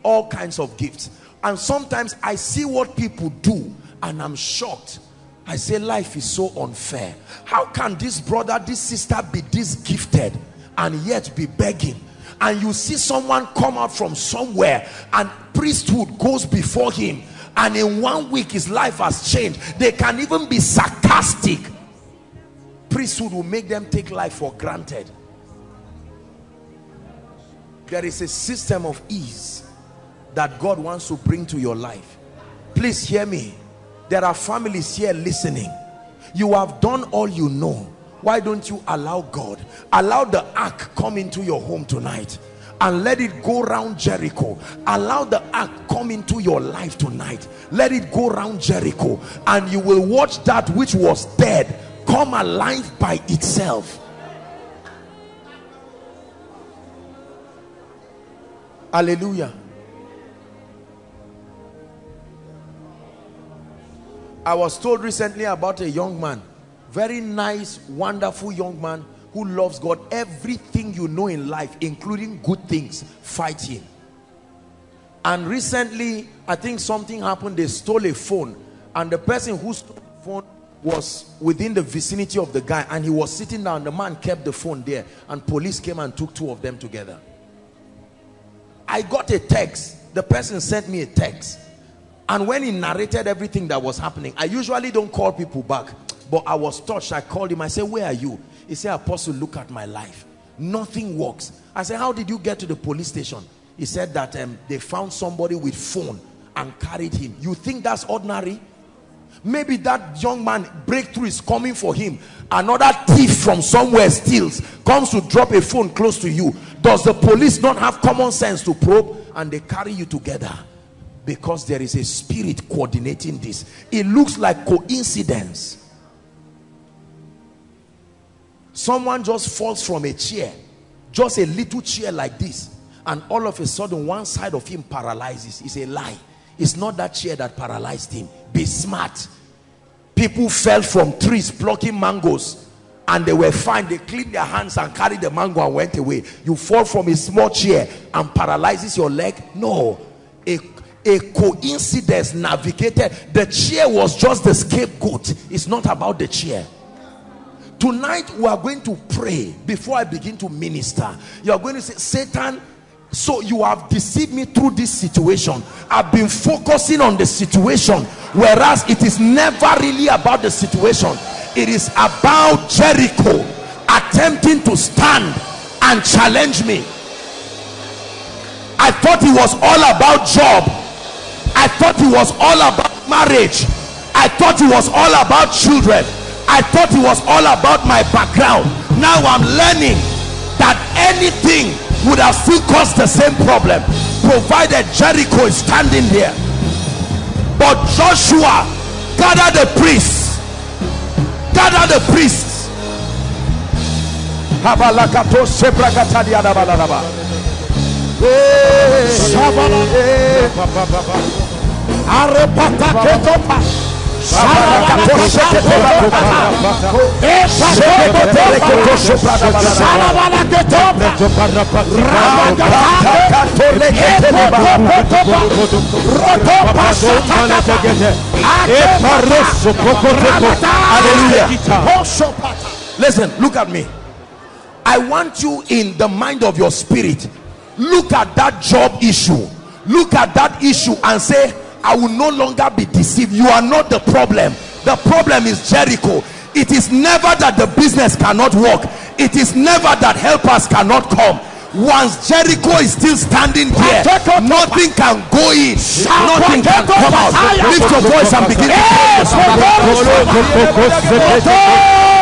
all kinds of gifts, and sometimes I see what people do and I'm shocked. I say, life is so unfair. How can this brother, this sister be this gifted and yet be begging? And you see someone come out from somewhere and priesthood goes before him, and in one week his life has changed. They can even be sarcastic. Priesthood will make them take life for granted. There is a system of ease that God wants to bring to your life. Please hear me. There are families here listening. You have done all you know. Why don't you allow God? Allow the ark come into your home tonight and let it go round Jericho. Allow the ark come into your life tonight. Let it go round Jericho, and you will watch that which was dead come alive by itself. Hallelujah. I was told recently about a young man, very nice, wonderful young man who loves God. Everything you know in life, including good things, fight him. And recently, I think something happened. They stole a phone, and the person who stole the phone was within the vicinity of the guy, and he was sitting down. The man kept the phone there, and police came and took two of them together. I got a text. The person sent me a text. And when he narrated everything that was happening, I usually don't call people back, but I was touched. I called him. I said, where are you? He said, Apostle, look at my life. Nothing works. I said, how did you get to the police station? He said that um, they found somebody with phone and carried him. You think that's ordinary? Maybe that young man, breakthrough is coming for him. Another thief from somewhere steals, comes to drop a phone close to you. Does the police not have common sense to probe? And they carry you together. Because there is a spirit coordinating this. It looks like coincidence. Someone just falls from a chair, just a little chair like this, and all of a sudden one side of him paralyzes. It's a lie. It's not that chair that paralyzed him. Be smart. People fell from trees plucking mangoes, and they were fine. They cleaned their hands and carried the mango and went away. You fall from a small chair and paralyzes your leg? No. A a coincidence navigated. The chair was just the scapegoat. It's not about the chair. Tonight we are going to pray. Before I begin to minister, you are going to say, Satan, so you have deceived me through this situation. I've been focusing on the situation, whereas it is never really about the situation. It is about Jericho attempting to stand and challenge me. I thought it was all about job. I thought it was all about marriage. I thought it was all about children. I thought it was all about my background. Now I'm learning that anything would have still caused the same problem, provided Jericho is standing there. But Joshua gathered the priests, gathered the priests. Listen, look at me. I want you in the mind of your spirit. Look at that job issue. Look at that issue and say, I will no longer be deceived. You are not the problem. The problem is Jericho. It is never that the business cannot work. It is never that helpers cannot come. Once Jericho is still standing here, nothing can go in, nothing can come out. Lift your voice and begin to pray.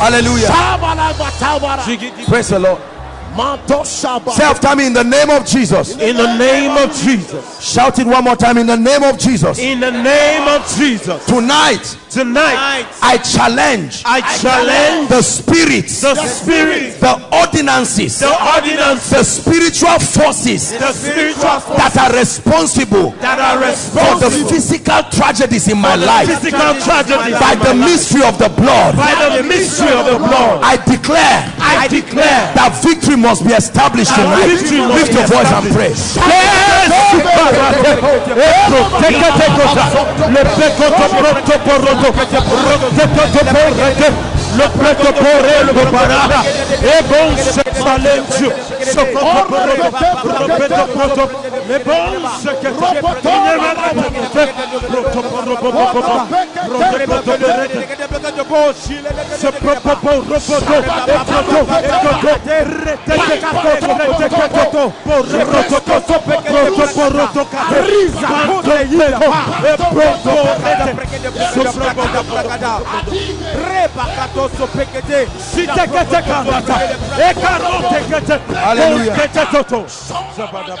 Hallelujah. Praise the Lord. Self time in the name of Jesus. In the name of Jesus. Shout it one more time. In the name of Jesus. In the name of Jesus. Tonight. Tonight. I challenge. I challenge the spirits. The spirits. The ordinances. The ordinances. The spiritual forces. The spiritual forces that are responsible. That are responsible for the physical tragedies in my life. Physical tragedies. By the mystery of the blood. By the mystery of the blood. I declare. I declare that victory must be established tonight. Lift your voice and pray.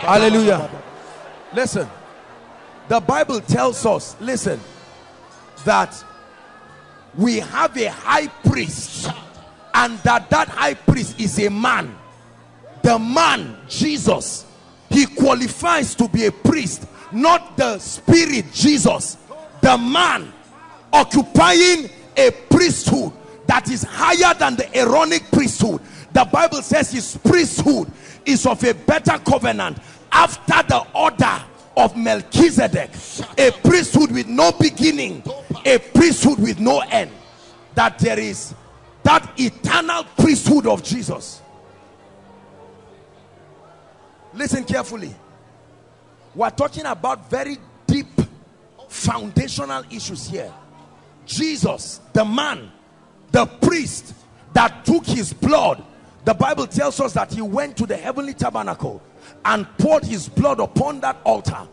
Hallelujah. Hallelujah. Listen, the Bible tells us, listen, that we have a high priest, and that that high priest is a man. The man, Jesus, he qualifies to be a priest, not the spirit, Jesus. The man occupying a priesthood that is higher than the Aaronic priesthood. The Bible says his priesthood is of a better covenant, after the order of Melchizedek, a priesthood with no beginning, a priesthood with no end. That there is that eternal priesthood of Jesus. Listen carefully. We're talking about very deep foundational issues here. Jesus, the man, the priest that took his blood The Bible tells us that he went to the heavenly tabernacle and poured his blood upon that altar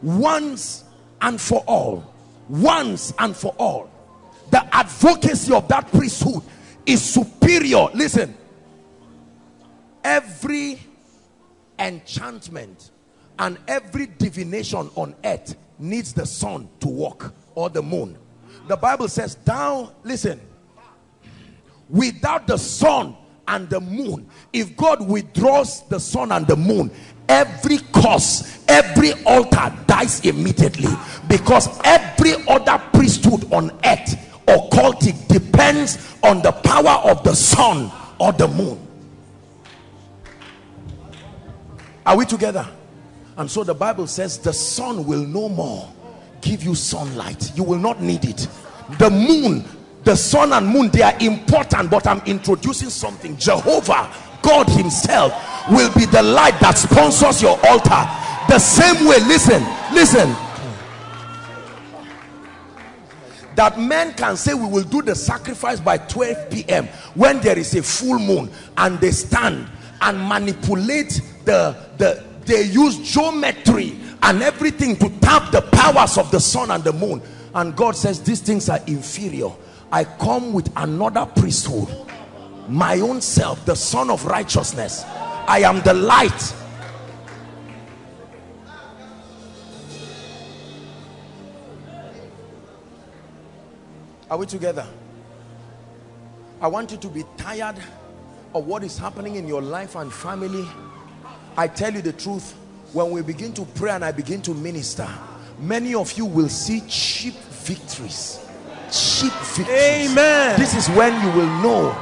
once and for all. Once and for all. The advocacy of that priesthood is superior. Listen, every enchantment and every divination on earth needs the sun to walk or the moon. The Bible says, "Thou listen, without the sun and the moon, if God withdraws the sun and the moon, every curse, every altar dies immediately, because every other priesthood on earth, occultic, depends on the power of the sun or the moon." Are we together? And so the Bible says the sun will no more give you sunlight. You will not need it. The moon, the sun and moon, they are important, but I'm introducing something. Jehovah, God himself, will be the light that sponsors your altar. The same way, listen, listen, that men can say we will do the sacrifice by twelve p m when there is a full moon, and they stand and manipulate the, the they use geometry and everything to tap the powers of the sun and the moon. And God says these things are inferior. I come with another priesthood, my own self, the son of righteousness. I am the light. Are we together? I want you to be tired of what is happening in your life and family. I tell you the truth, when we begin to pray and I begin to minister, many of you will see cheap victories. Cheap victories. Amen. This is when you will know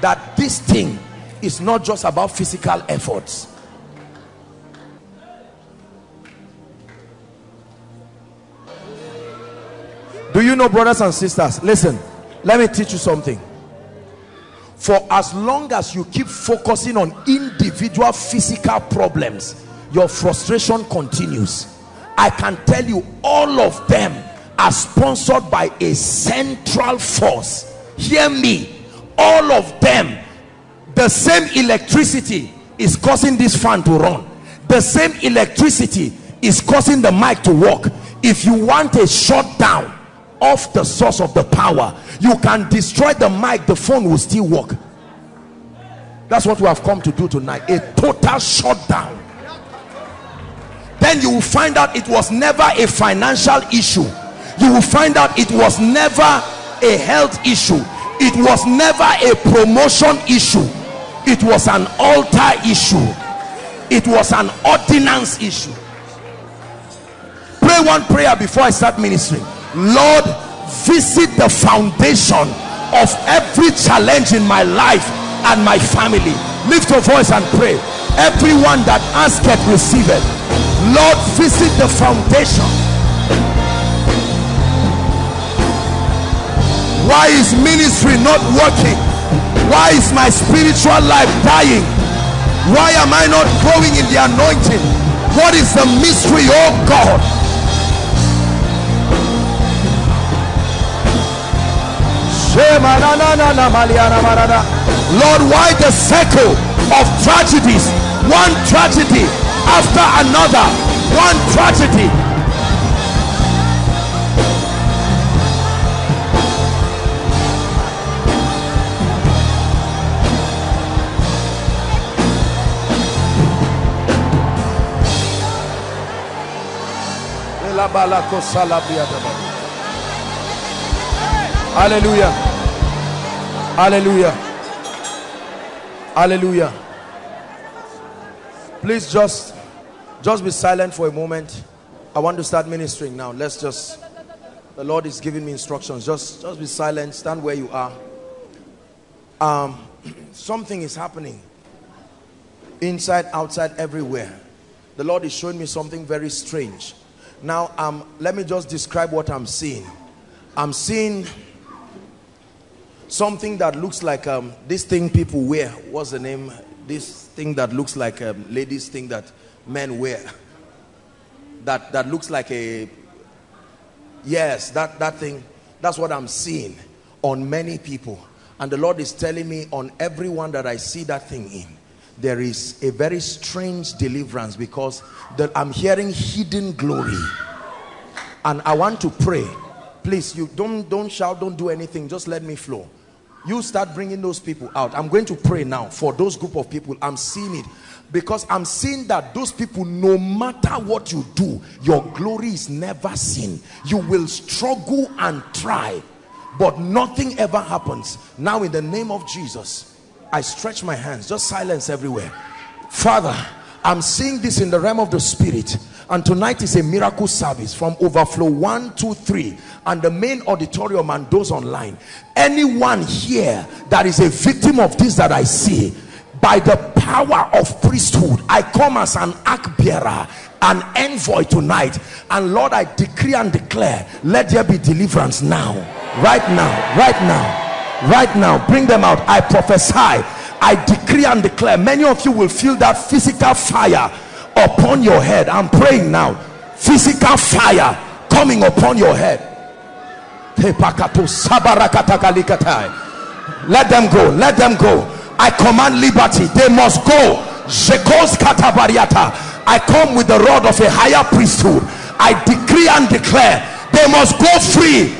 that this thing is not just about physical efforts. Do you know, brothers and sisters, listen, let me teach you something. For as long as you keep focusing on individual physical problems, your frustration continues. I can tell you all of them are sponsored by a central force. Hear me, all of them. The same electricity is causing this fan to run. The same electricity is causing the mic to work. If you want a shutdown off the source of the power, you can destroy the mic, the phone will still work. That's what we have come to do tonight, a total shutdown. Then you will find out it was never a financial issue. You will find out it was never a health issue. It was never a promotion issue. It was an altar issue. It was an ordinance issue. Pray one prayer before I start ministering. Lord, visit the foundation of every challenge in my life and my family. Lift your voice and pray. Everyone that asketh receiveth. Lord, visit the foundation. Why is ministry not working? Why is my spiritual life dying? Why am I not growing in the anointing? What is the mystery, oh God? Lord, why the circle of tragedies? One tragedy after another. One tragedy. Hallelujah. Hallelujah. Hallelujah. Please just just be silent for a moment. I want to start ministering now. Let's just, the Lord is giving me instructions. Just just be silent. Stand where you are. Um something is happening inside, outside, everywhere. The Lord is showing me something very strange. Now, um, let me just describe what I'm seeing. I'm seeing something that looks like um, this thing people wear. What's the name? This thing that looks like a um, ladies' thing that men wear. That, that looks like a... Yes, that, that thing. That's what I'm seeing on many people. And the Lord is telling me, on everyone that I see that thing in, there is a very strange deliverance, because that I'm hearing hidden glory. And I want to pray. Please, you don't don't shout, don't do anything, just let me flow. You start bringing those people out. I'm going to pray now for those group of people. I'm seeing it, because I'm seeing that those people, no matter what you do, your glory is never seen. You will struggle and try, but nothing ever happens. Now in the name of Jesus, I stretch my hands, just silence everywhere. Father, I'm seeing this in the realm of the spirit. And tonight is a miracle service from Overflow one two three and the main auditorium and those online. Anyone here that is a victim of this that I see, by the power of priesthood, I come as an ark bearer, an envoy tonight. And Lord, I decree and declare, let there be deliverance now, right now, right now, right now. Bring them out. I prophesy, I decree and declare, many of you will feel that physical fire upon your head. I'm praying now, physical fire coming upon your head. Let them go, let them go. I command liberty, they must go. I come with the rod of a higher priesthood. I decree and declare, they must go free.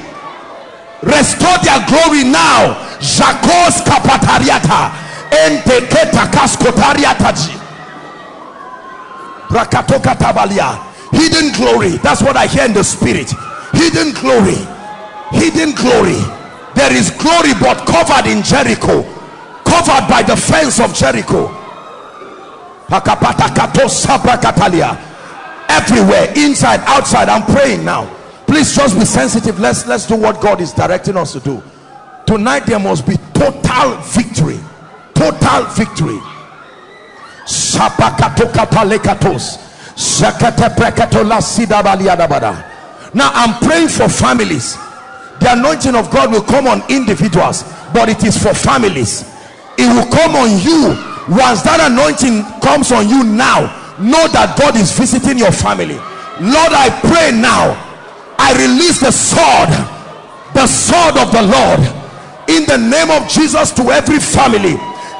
Restore their glory now. Hidden glory, that's what I hear in the spirit. Hidden glory, hidden glory. There is glory, but covered in Jericho, covered by the fence of Jericho. Everywhere, inside, outside. I'm praying now. Please just be sensitive. Let's let's do what God is directing us to do. Tonight there must be total victory. Total victory. Now I'm praying for families. The anointing of God will come on individuals, but it is for families. It will come on you. Once that anointing comes on you now, know that God is visiting your family. Lord, I pray now, I release the sword, the sword of the Lord, in the name of Jesus, to every family.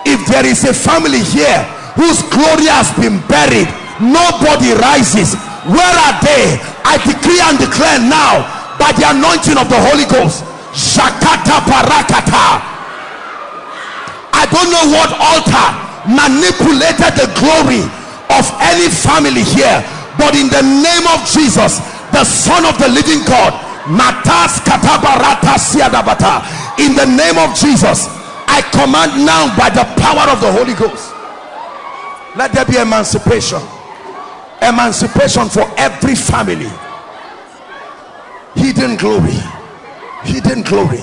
If there is a family here whose glory has been buried, nobody rises, where are they? I decree and declare now, by the anointing of the Holy Ghost, Shakata Parakata. I don't know what altar manipulated the glory of any family here, but in the name of Jesus, the Son of the Living God, Matas Katabarata Siadabata, in the name of Jesus, I command now by the power of the Holy Ghost, let there be emancipation. Emancipation for every family. Hidden glory. Hidden glory.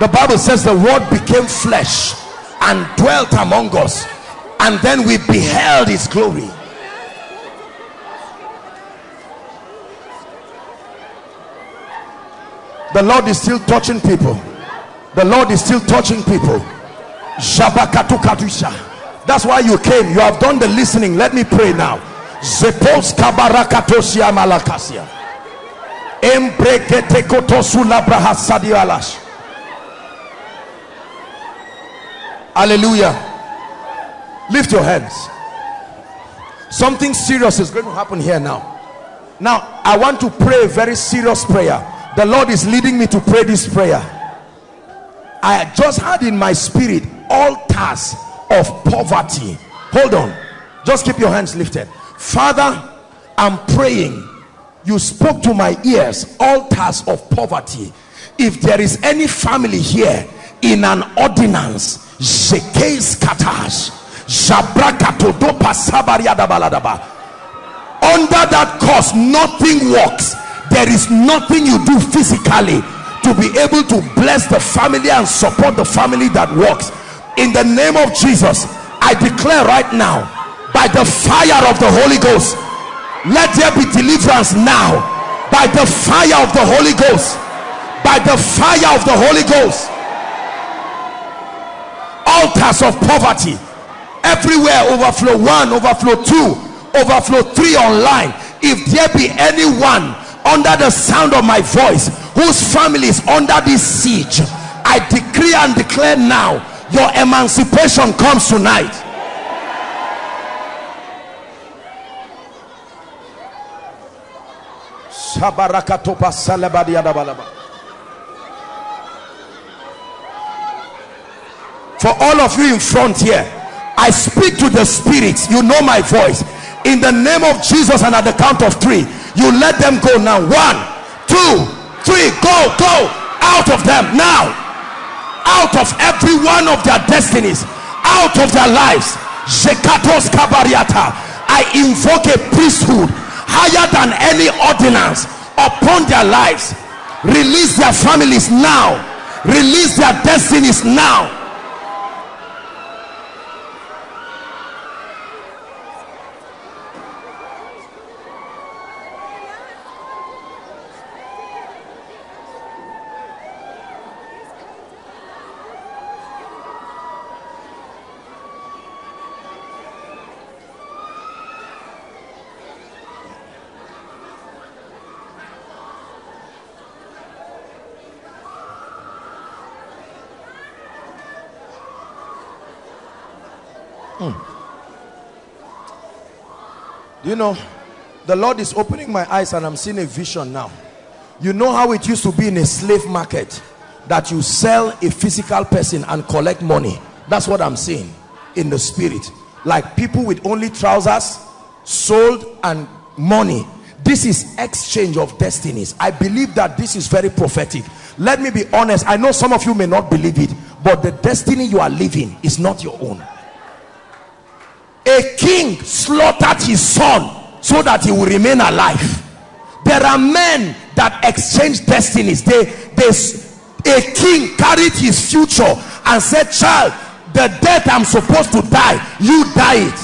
The Bible says the word became flesh and dwelt among us, and then we beheld his glory. The Lord is still touching people. The Lord is still touching people. That's why you came. You have done the listening. Let me pray now. Zepos kabarakatosia malakasia. Embrekete kotosula brahasadi alash. Hallelujah. Lift your hands. Something serious is going to happen here now. Now, I want to pray a very serious prayer. The Lord is leading me to pray this prayer. I just had in my spirit altars of poverty. Hold on, just keep your hands lifted. Father, I'm praying, you spoke to my ears, altars of poverty. If there is any family here in an ordinance, under that cause nothing works, there is nothing you do physically to be able to bless the family and support the family that works, in the name of Jesus, I declare right now, by the fire of the Holy Ghost, let there be deliverance now, by the fire of the Holy Ghost, by the fire of the Holy Ghost. Altars of poverty everywhere. Overflow one, overflow two, overflow three online. If there be anyone under the sound of my voice whose family is under this siege, I decree and declare now, your emancipation comes tonight. For all of you in front here, I speak to the spirits. You know my voice. In the name of Jesus, and at the count of three, you let them go now. One, two, three, go, go out of them now, out of every one of their destinies, out of their lives. I invoke a priesthood higher than any ordinance upon their lives. Release their families now, release their destinies now. You know, the Lord is opening my eyes and I'm seeing a vision now. You know how it used to be in a slave market that you sell a physical person and collect money? That's what I'm seeing in the spirit. Like people with only trousers sold and money. This is exchange of destinies. I believe that this is very prophetic. Let me be honest. I know some of you may not believe it, but the destiny you are living is not your own. A king slaughtered his son so that he would remain alive. There are men that exchange destinies. They, they, a king carried his future and said, child, the death I'm supposed to die, you die it.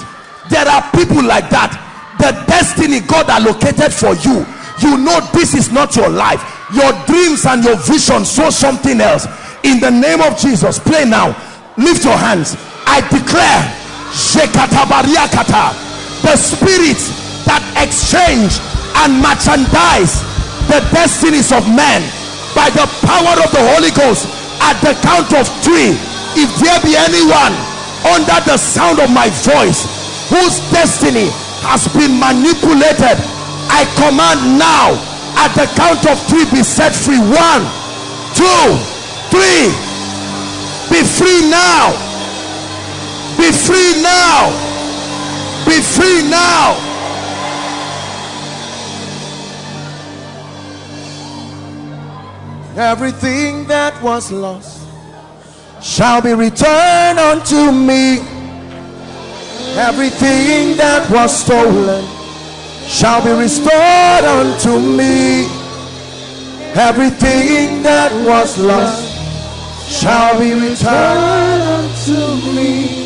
There are people like that. The destiny God allocated for you, you know this is not your life. Your dreams and your vision saw something else. In the name of Jesus, pray now. Lift your hands. I declare, the spirits that exchange and merchandise the destinies of men, by the power of the Holy Ghost, at the count of three, if there be anyone under the sound of my voice whose destiny has been manipulated, I command now, at the count of three, be set free. One, two, three. Be free now. Be free now. Be free now. Everything that was lost shall be returned unto me. Everything that was stolen shall be restored unto me. Everything that was lost shall be returned unto me.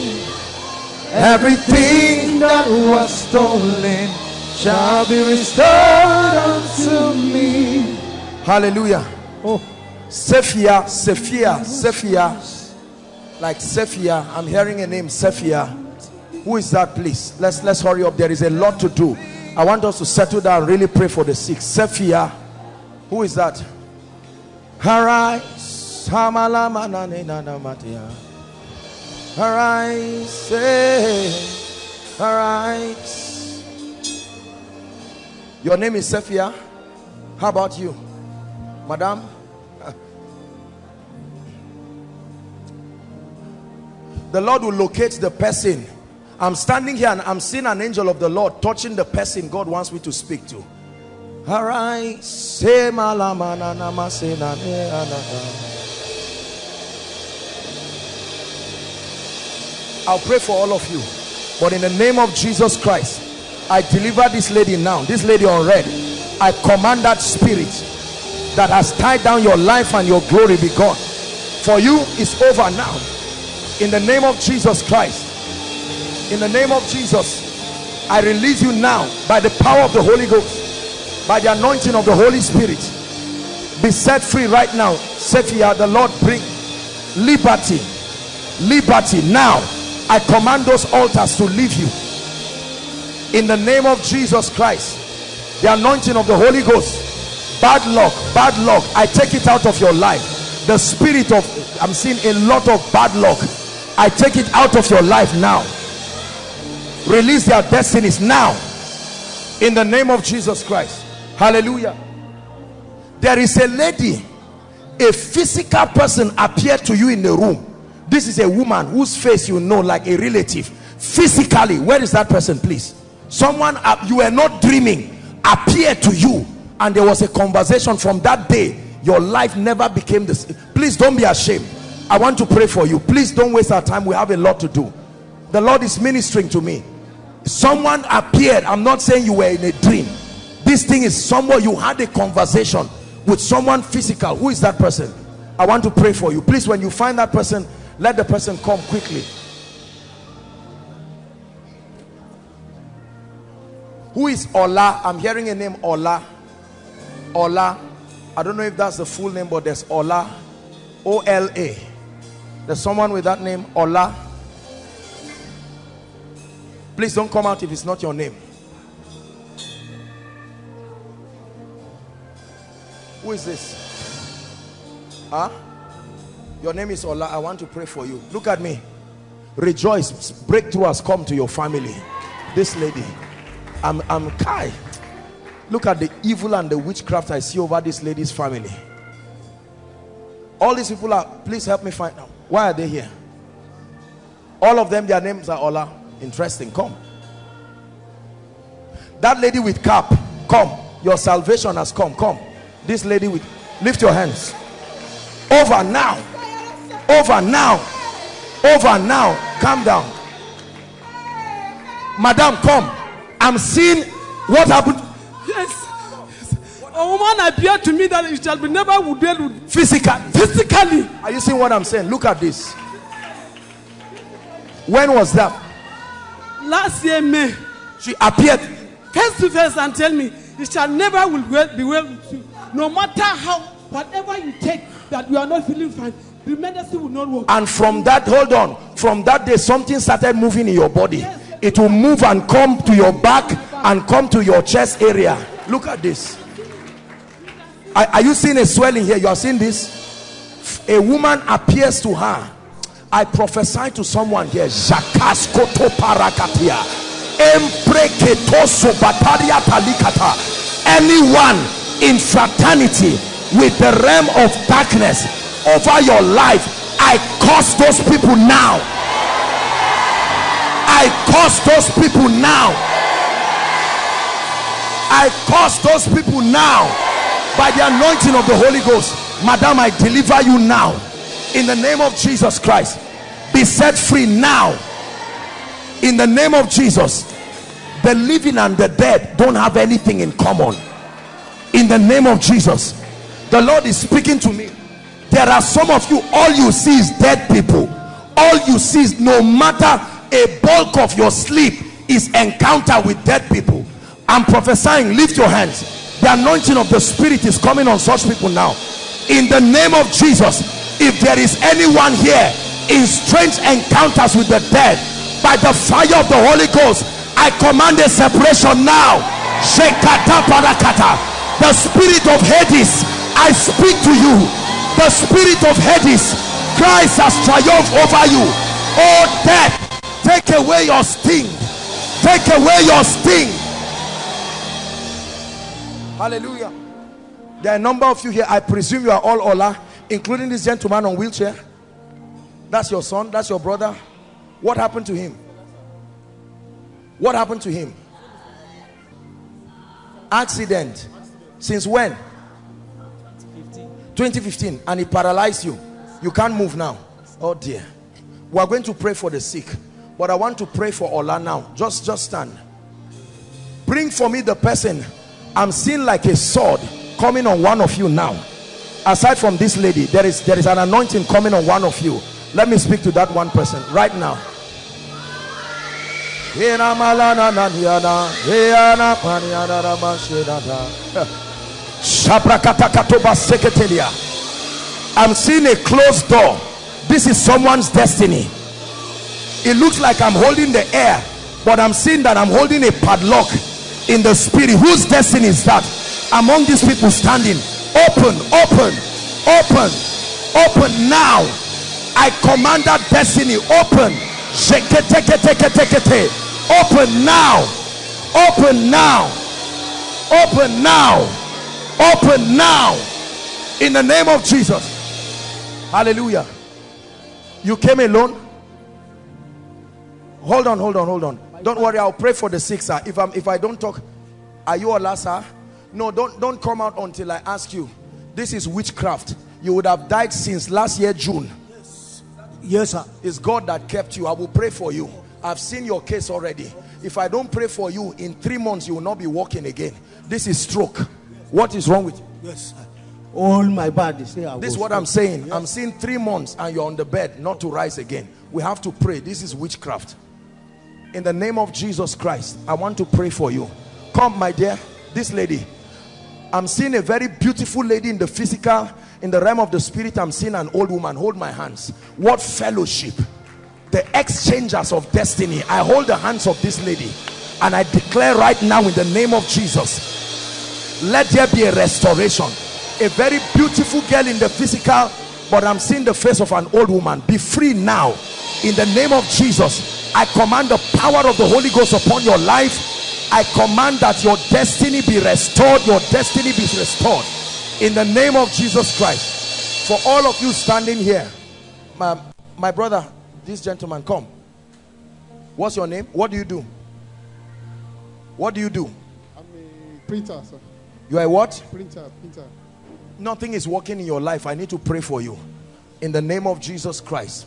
Everything that was stolen shall be restored unto me. Hallelujah. Oh, Sophia, Sophia, Sophia. Like Sophia, I'm hearing a name, Sophia. Who is that, please? Let's let's hurry up. There is a lot to do. I want us to settle down and really pray for the sick. Sophia, who is that? Arise. Arise, eh, arise. Your name is Sophia. How about you, madam? The Lord will locate the person. I'm standing here and I'm seeing an angel of the Lord touching the person God wants me to speak to. Arise, eh, I'll pray for all of you, but in the name of Jesus Christ, I deliver this lady now, this lady on red. I command that spirit that has tied down your life and your glory be gone. For you, it's over now. In the name of Jesus Christ, in the name of Jesus, I release you now by the power of the Holy Ghost, by the anointing of the Holy Spirit. Be set free right now. Sophia, the Lord bring liberty, liberty now. I command those altars to leave you. In the name of Jesus Christ, the anointing of the Holy Ghost, bad luck, bad luck, I take it out of your life. The spirit of, I'm seeing a lot of bad luck, I take it out of your life now. Release their destinies now, in the name of Jesus Christ. Hallelujah. There is a lady, a physical person appeared to you in the room. This is a woman whose face you know, like a relative. Physically, where is that person, please? Someone, uh, you were not dreaming, appeared to you, and there was a conversation. From that day, your life never became the same. Please don't be ashamed. I want to pray for you. Please don't waste our time. We have a lot to do. The Lord is ministering to me. Someone appeared. I'm not saying you were in a dream. This thing is someone, you had a conversation with someone physical. Who is that person? I want to pray for you. Please, when you find that person, let the person come quickly. Who is Ola? I'm hearing a name, Ola. Ola. I don't know if that's the full name, but there's Ola. O L A. There's someone with that name, Ola. Please don't come out if it's not your name. Who is this? Huh? Your name is Ola. I want to pray for you. Look at me. Rejoice. Breakthrough has come to your family. This lady. I'm, I'm Kai. Look at the evil and the witchcraft I see over this lady's family. All these people are, please help me find out. Why are they here? All of them, their names are Ola. Interesting. Come. That lady with cap, come. Your salvation has come. Come. This lady with, lift your hands. Over now. Over now. Over now. Calm down. Madam, come. I'm seeing what happened. Yes. A woman appeared to me that it shall be never would dwell with physically. Physically. Are you seeing what I'm saying? Look at this. When was that? Last year, May. She appeared face to face and tell me, it shall never will be well with you. No matter how, whatever you take that you are not feeling fine, the medicine will not work. And from that, hold on, from that day, something started moving in your body. Yes. It will move and come to your back and come to your chest area. Look at this. Are, are you seeing a swelling here? You are seeing this? A woman appears to her. I prophesy to someone here. Anyone in fraternity with the realm of darkness over your life, I curse those people now. I curse those people now. I curse those people now by the anointing of the Holy Ghost. Madam, I deliver you now in the name of Jesus Christ. Be set free now in the name of Jesus. The living and the dead don't have anything in common in the name of Jesus. The Lord is speaking to me. There are some of you, all you see is dead people. All you see is, no matter, a bulk of your sleep is encounter with dead people. I'm prophesying. Lift your hands. The anointing of the Spirit is coming on such people now in the name of Jesus. If there is anyone here in strange encounters with the dead, by the fire of the Holy Ghost, I command a separation now. The spirit of Hades, I speak to you. The spirit of Hades, Christ has triumphed over you. Oh death, take away your sting. Take away your sting. Hallelujah. There are a number of you here. I presume you are all Ola, including this gentleman on wheelchair. That's your son. That's your brother. What happened to him? What happened to him? Accident. Since when? twenty fifteen. And it paralyzed you. You can't move now. Oh dear. We are going to pray for the sick. But I want to pray for Ola now. Just, just stand. Bring for me the person. I'm seeing like a sword coming on one of you now. Aside from this lady, there is, there is an anointing coming on one of you. Let me speak to that one person right now. I'm seeing a closed door. This is someone's destiny. It looks like I'm holding the air, but I'm seeing that I'm holding a padlock in the spirit. Whose destiny is that? Among these people standing, open, open, open, Open now. I command that destiny. Open. Open now. Open now. Open now. Open now. In the name of Jesus. Hallelujah. You came alone? Hold on, hold on, hold on. Don't worry, I'll pray for the sick, sir. If I'm if I don't talk, are you all last, sir? No, don't don't come out until I ask you. This is witchcraft. You would have died since last year, June. Yes, yes, sir. It's God that kept you. I will pray for you. I've seen your case already. If I don't pray for you, in three months you will not be walking again. This is stroke. What is wrong with you? Yes, sir. All my body. Say I this is what I'm saying. Yes. I'm seeing three months and you're on the bed, not to rise again. We have to pray. This is witchcraft. In the name of Jesus Christ, I want to pray for you. Come, my dear, this lady. I'm seeing a very beautiful lady in the physical. In the realm of the spirit, I'm seeing an old woman. Hold my hands. What fellowship? The exchangers of destiny. I hold the hands of this lady. And I declare right now in the name of Jesus, let there be a restoration. A very beautiful girl in the physical, but I'm seeing the face of an old woman. Be free now. In the name of Jesus, I command the power of the Holy Ghost upon your life. I command that your destiny be restored. Your destiny be restored. In the name of Jesus Christ. For all of you standing here. My, my brother, this gentleman, come. What's your name? What do you do? What do you do? I'm a printer, sir. You are a what? Printer, printer. Nothing is working in your life. I need to pray for you. In the name of Jesus Christ.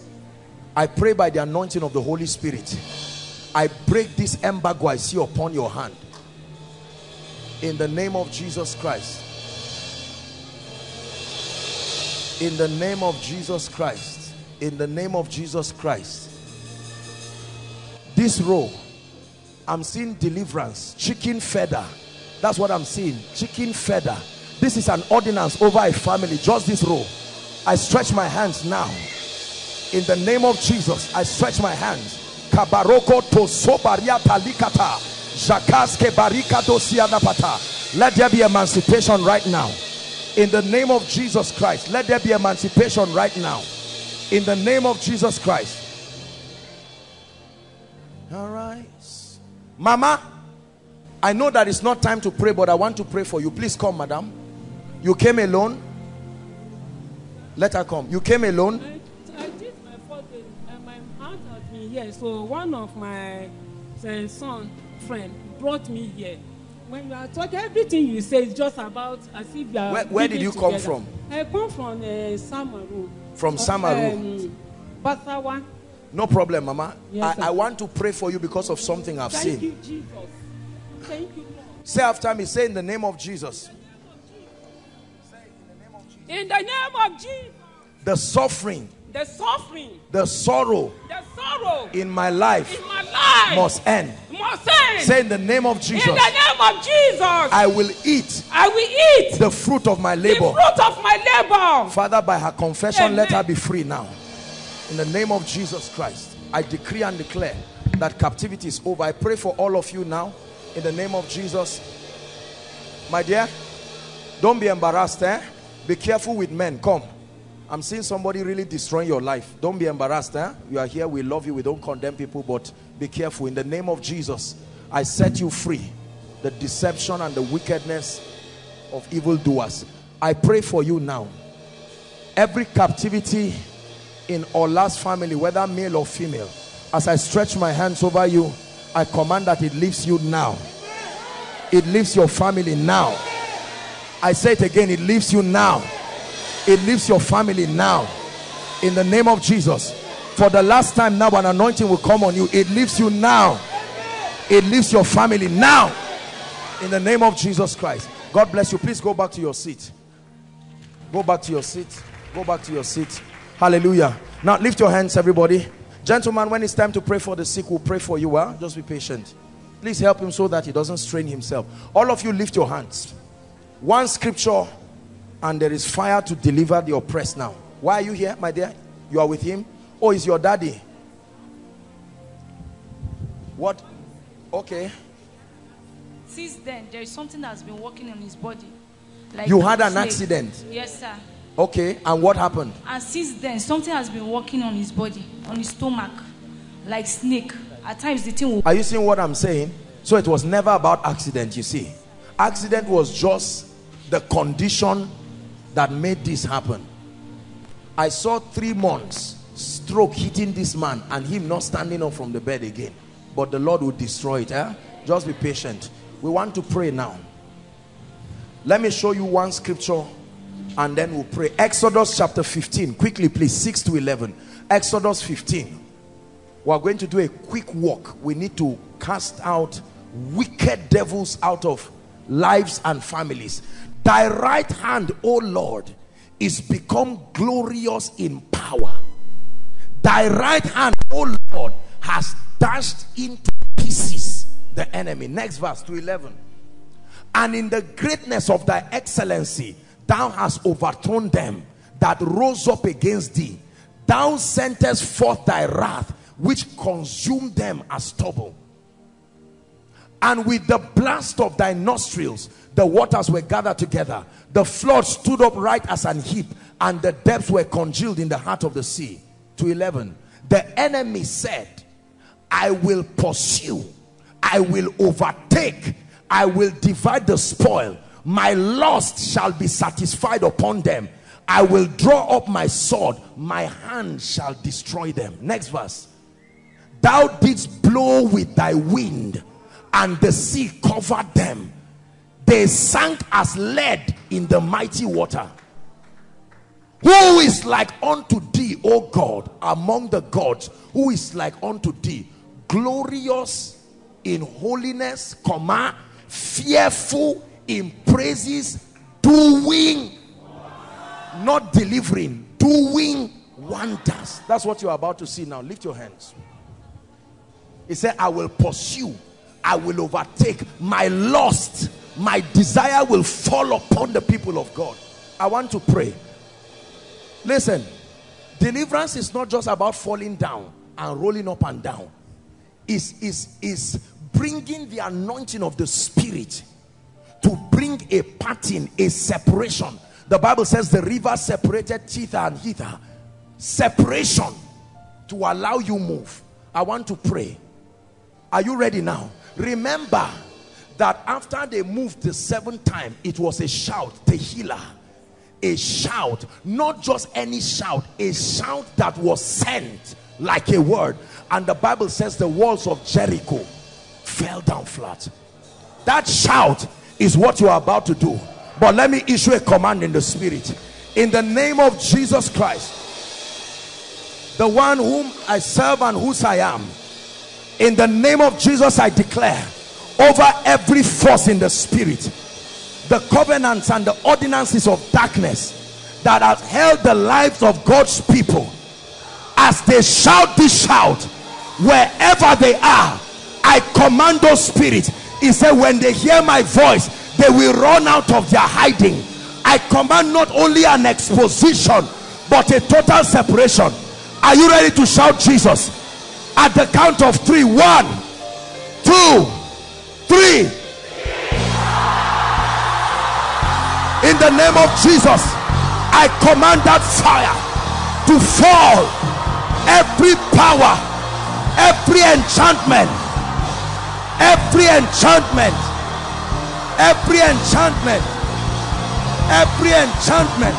I pray by the anointing of the Holy Spirit. I break this embargo I see upon your hand. In the name of Jesus Christ. In the name of Jesus Christ. In the name of Jesus Christ. This row, I'm seeing deliverance. Chicken feather. That's what I'm seeing. Chicken feather. This is an ordinance over a family. Just this row. I stretch my hands now. In the name of Jesus, I stretch my hands. Kabaroko to sobaria talikata, jakaske barika dosiana pata. Let there be emancipation right now. In the name of Jesus Christ, let there be emancipation right now. In the name of Jesus Christ. All right, Mama. I know that it's not time to pray, but I want to pray for you. Please come, madam. You came alone. Let her come. You came alone. Here, so one of my uh, son friend brought me here. When we are talking, everything you say is just about as if you are. Where, where did you together. Come from? I come from uh, Samaru. From Samaru. Um, Basawa. No problem, Mama. Yes, I, I want to pray for you because of something I've Thank seen. Thank you, Jesus. Thank you, Lord. Say after me. Say in the name of Jesus. In the name of Jesus. The suffering. The suffering, the sorrow, the sorrow in my life, in my life must end. Must end. Say in the name of Jesus. In the name of Jesus, I will eat. I will eat the fruit of my labor. The fruit of my labor. Father, by her confession, Amen. Let her be free now. In the name of Jesus Christ, I decree and declare that captivity is over. I pray for all of you now. In the name of Jesus, my dear, don't be embarrassed. Eh? Be careful with men. Come. I'm seeing somebody really destroying your life. Don't be embarrassed. Eh? You are here. We love you. We don't condemn people, but be careful. In the name of Jesus, I set you free. The deception and the wickedness of evildoers. I pray for you now. Every captivity in our last family, whether male or female, as I stretch my hands over you, I command that it leaves you now. It leaves your family now. I say it again. It leaves you now. It leaves your family now. In the name of Jesus. For the last time now, an anointing will come on you. It leaves you now. It leaves your family now. In the name of Jesus Christ. God bless you. Please go back to your seat. Go back to your seat. Go back to your seat. Hallelujah. Now lift your hands, everybody. Gentlemen, when it's time to pray for the sick, we'll pray for you. Huh? Just be patient. Please help him so that he doesn't strain himself. All of you, lift your hands. One scripture. And there is fire to deliver the oppressed now. Why are you here, my dear? You are with him? Oh, is your daddy? What? Okay. Since then, there is something that has been working on his body. Like you had an accident? Yes, sir. Okay, and what happened? And since then, something has been working on his body, on his stomach, like snake. At times the thing will... Are you seeing what I'm saying? So it was never about accident, you see. Accident was just the condition that made this happen. I saw three months stroke hitting this man and him not standing up from the bed again. But the Lord will destroy it. Eh? Just be patient. We want to pray now. Let me show you one scripture and then we'll pray. Exodus chapter fifteen. Quickly please. six to eleven. Exodus fifteen. We're going to do a quick walk. We need to cast out wicked devils out of lives and families. Thy right hand, O Lord, is become glorious in power. Thy right hand, O Lord, has dashed into pieces the enemy. Next verse, two eleven. And in the greatness of thy excellency, thou hast overthrown them that rose up against thee. Thou sentest forth thy wrath, which consumed them as stubble. And with the blast of thy nostrils, the waters were gathered together. The flood stood up right as an heap, and the depths were congealed in the heart of the sea. two eleven. The enemy said, I will pursue, I will overtake, I will divide the spoil. My lust shall be satisfied upon them. I will draw up my sword, my hand shall destroy them. Next verse. Thou didst blow with thy wind, and the sea covered them. They sank as lead in the mighty water. Who is like unto thee, O God, among the gods? Who is like unto thee? Glorious in holiness, comma, fearful in praises, doing, not delivering, doing wonders. That's what you're about to see now. Lift your hands. He said, I will pursue, I will overtake, my lust, my desire will fall upon the people of God. I want to pray. Listen, deliverance is not just about falling down and rolling up and down. It's, it's, it's bringing the anointing of the Spirit to bring a parting, a separation. The Bible says the river separated Titha and Hither. Separation to allow you move. I want to pray. Are you ready now? Remember that after they moved the seventh time, it was a shout, Tehillah. A shout, not just any shout, a shout that was sent like a word. And the Bible says the walls of Jericho fell down flat. That shout is what you are about to do. But let me issue a command in the spirit. In the name of Jesus Christ, the one whom I serve and whose I am, in the name of Jesus, I declare over every force in the spirit, the covenants and the ordinances of darkness that have held the lives of God's people, as they shout this shout, wherever they are, I command those spirits. He said, when they hear my voice, they will run out of their hiding. I command not only an exposition, but a total separation. Are you ready to shout Jesus? At the count of three. One, two, three. In the name of Jesus, I command that fire to fall. Every power, every enchantment, every enchantment, every enchantment, every enchantment,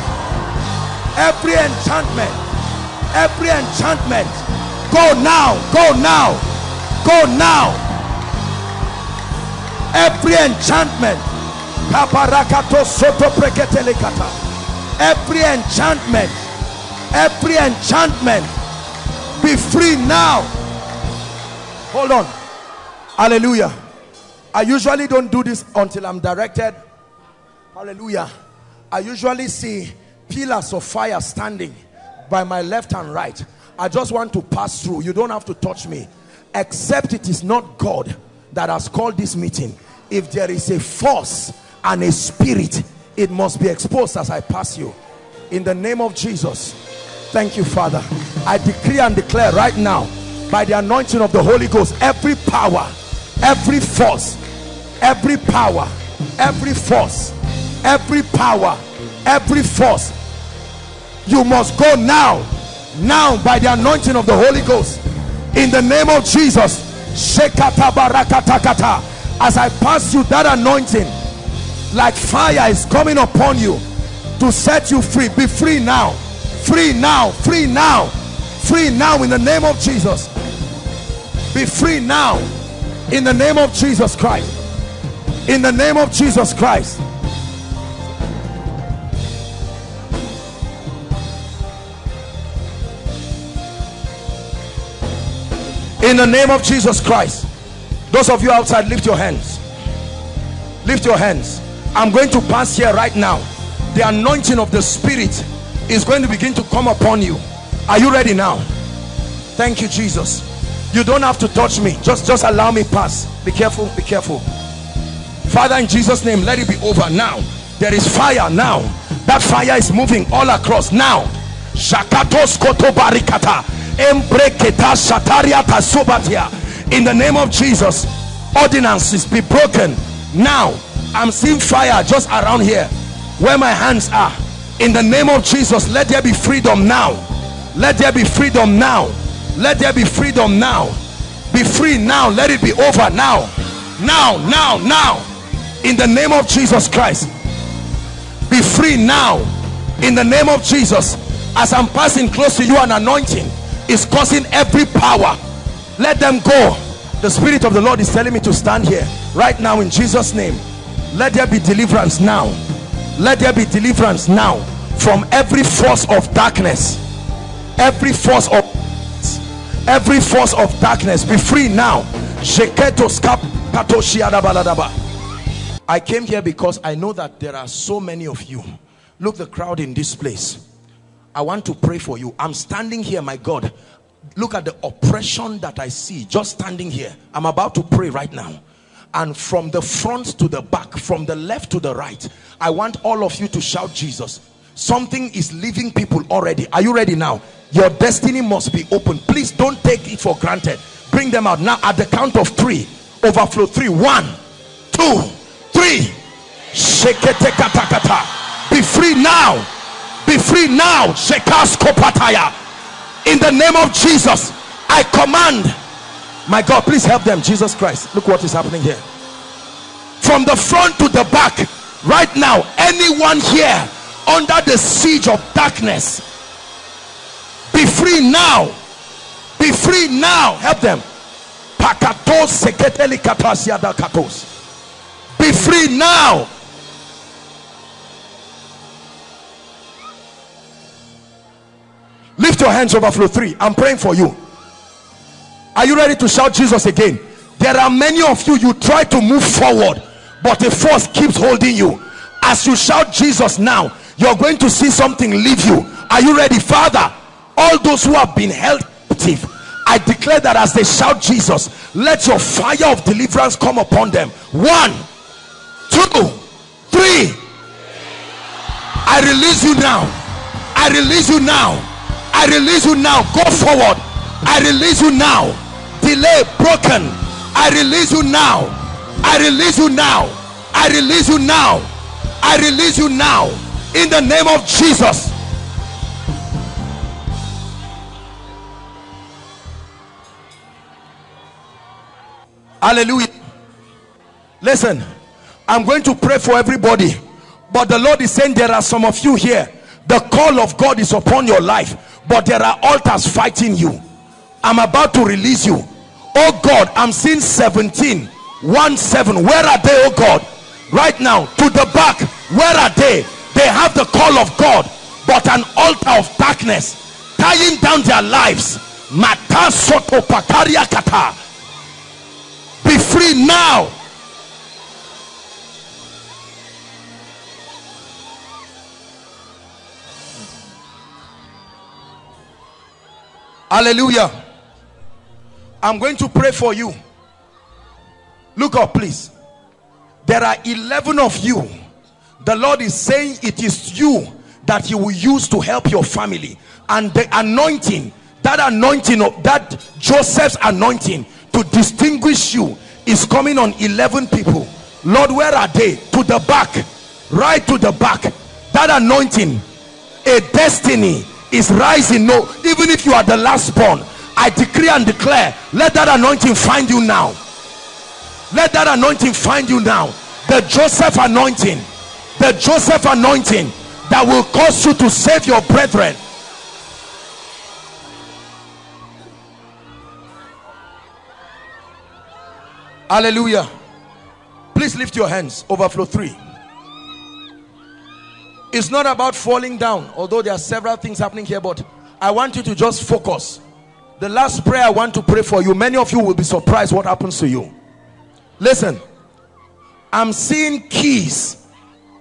every enchantment, every enchantment. Go now, go now, go now. Every enchantment. Every enchantment, every enchantment, be free now. Hold on. Hallelujah. I usually don't do this until I'm directed. Hallelujah. I usually see pillars of fire standing by my left and right. I just want to pass through. You don't have to touch me, except it is not God that has called this meeting. If there is a force and a spirit, it must be exposed as I pass you. In the name of Jesus. Thank you, Father. I decree and declare right now, by the anointing of the Holy Ghost, every power, every force, every power, every force, every power, every force, You must go now, now by the anointing of the Holy Ghost, in the name of Jesus. As I pass you, that anointing like fire is coming upon you to set you free. Be free now, free now, free now, free now, in the name of Jesus. Be free now, in the name of Jesus Christ, in the name of Jesus Christ. In the name of Jesus Christ. Those of you outside, lift your hands. Lift your hands. I'm going to pass here right now. The anointing of the Spirit is going to begin to come upon you. Are you ready now? Thank you, Jesus. You don't have to touch me. Just, just allow me pass. Be careful, be careful. Father, in Jesus' name, let it be over now. There is fire now. That fire is moving all across now. Shakatos kotobarikata. In the name of Jesus, ordinances be broken now. I'm seeing fire just around here where my hands are. In the name of Jesus, let there be freedom now. Let there be freedom now. Let there be freedom now. Be free now. Let it be over now. Now, now, now. In the name of Jesus Christ. Be free now. In the name of Jesus. As I'm passing close to you, an anointing is causing every power. Let them go. The Spirit of the Lord is telling me to stand here right now in Jesus' name. Let there be deliverance now. Let there be deliverance now from every force of darkness. Every force of every force of darkness. Be free now. I came here because I know that there are so many of you. Look the crowd in this place. I want to pray for you. I'm standing here, my God. Look at the oppression that I see just standing here. I'm about to pray right now. And from the front to the back, from the left to the right, I want all of you to shout Jesus. Something is leaving people already. Are you ready now? Your destiny must be open. Please don't take it for granted. Bring them out now at the count of three. Overflow three. One, two, three. Be free now. Be free now. In the name of Jesus, I command. My God, please help them. Jesus Christ. Look what is happening here. From the front to the back, right now, anyone here under the siege of darkness, be free now. Be free now. Help them. Be free now. Lift your hands. Overflow three. I'm praying for you. Are you ready to shout Jesus again? There are many of you, you try to move forward, but a force keeps holding you. As you shout Jesus now, you're going to see something leave you. Are you ready? Father, all those who have been held captive, I declare that as they shout Jesus, let your fire of deliverance come upon them. One, two, three. I release you now. I release you now. I release you now. Go forward. I release you now. Delay broken. I release you now. I release you now. I release you now. I release you now. In the name of Jesus. Hallelujah. Listen, I'm going to pray for everybody, but the Lord is saying there are some of you here, the call of God is upon your life, but there are altars fighting you. I'm about to release you. Oh God, I'm seeing seventeen. One seven. Where are they, oh God? Right now, to the back. Where are they? They have the call of God, but an altar of darkness tying down their lives. Be free now. Hallelujah. I'm going to pray for you. Look up, please. There are eleven of you. The Lord is saying it is you that He will use to help your family. And the anointing, that anointing of that Joseph's anointing to distinguish you is coming on eleven people. Lord, where are they? To the back, right to the back. That anointing A destiny is rising. No, even if you are the last born, I decree and declare, let that anointing find you now. Let that anointing find you now. The Joseph anointing, the Joseph anointing that will cause you to save your brethren. Hallelujah. Please lift your hands. Overflow three. It's not about falling down, although there are several things happening here, but I want you to just focus. The last prayer I want to pray for you, many of you will be surprised what happens to you. Listen, I'm seeing keys,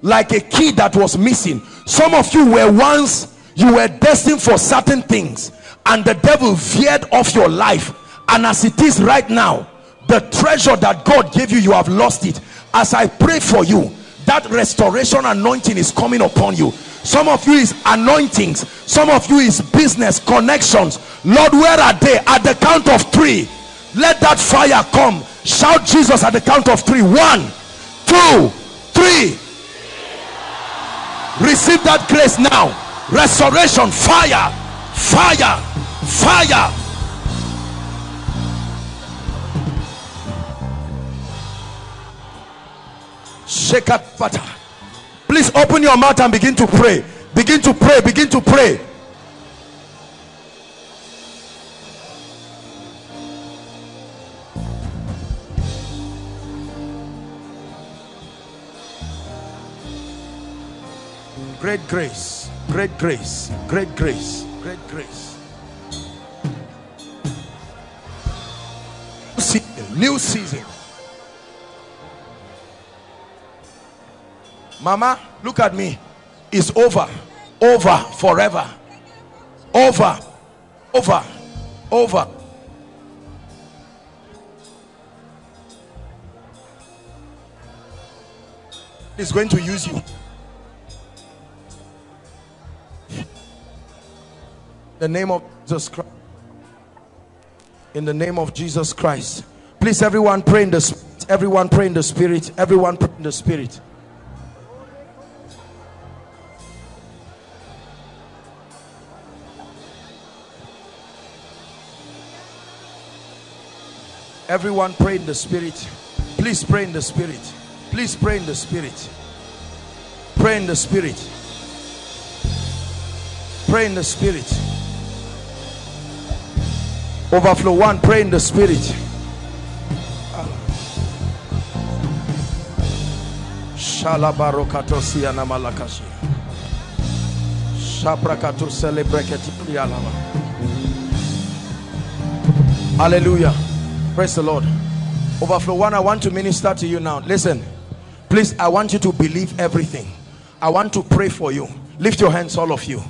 like a key that was missing. Some of you were once, you were destined for certain things, and the devil veered off your life. And as it is right now, the treasure that God gave you, you have lost it. As I pray for you, that restoration anointing is coming upon you. Some of you is anointings, some of you is business connections. Lord, where are they? At the count of three, let that fire come. Shout Jesus at the count of three. One, two, three. Receive that grace now. Restoration, fire, fire, fire. Please open your mouth and begin to pray. Begin to pray. Begin to pray. Great grace. Great grace. Great grace. Great grace. New season. New season. Mama, look at me. It's over, over, forever, over, over, over. It's going to use you. The name of Jesus Christ. In the name of Jesus Christ. Please, everyone, pray in the spirit. Everyone, pray in the spirit. Everyone, pray in the spirit. Everyone pray in the spirit. Please pray in the spirit. Please pray in the spirit. Pray in the spirit. Pray in the spirit. Overflow one, pray in the spirit. Shalabarokatosi anamalakashi. Shaprakato celebreketi alama. Hallelujah. Praise the Lord. Overflow one, I want to minister to you now. Listen, please, I want you to believe everything. I want to pray for you. Lift your hands, all of you.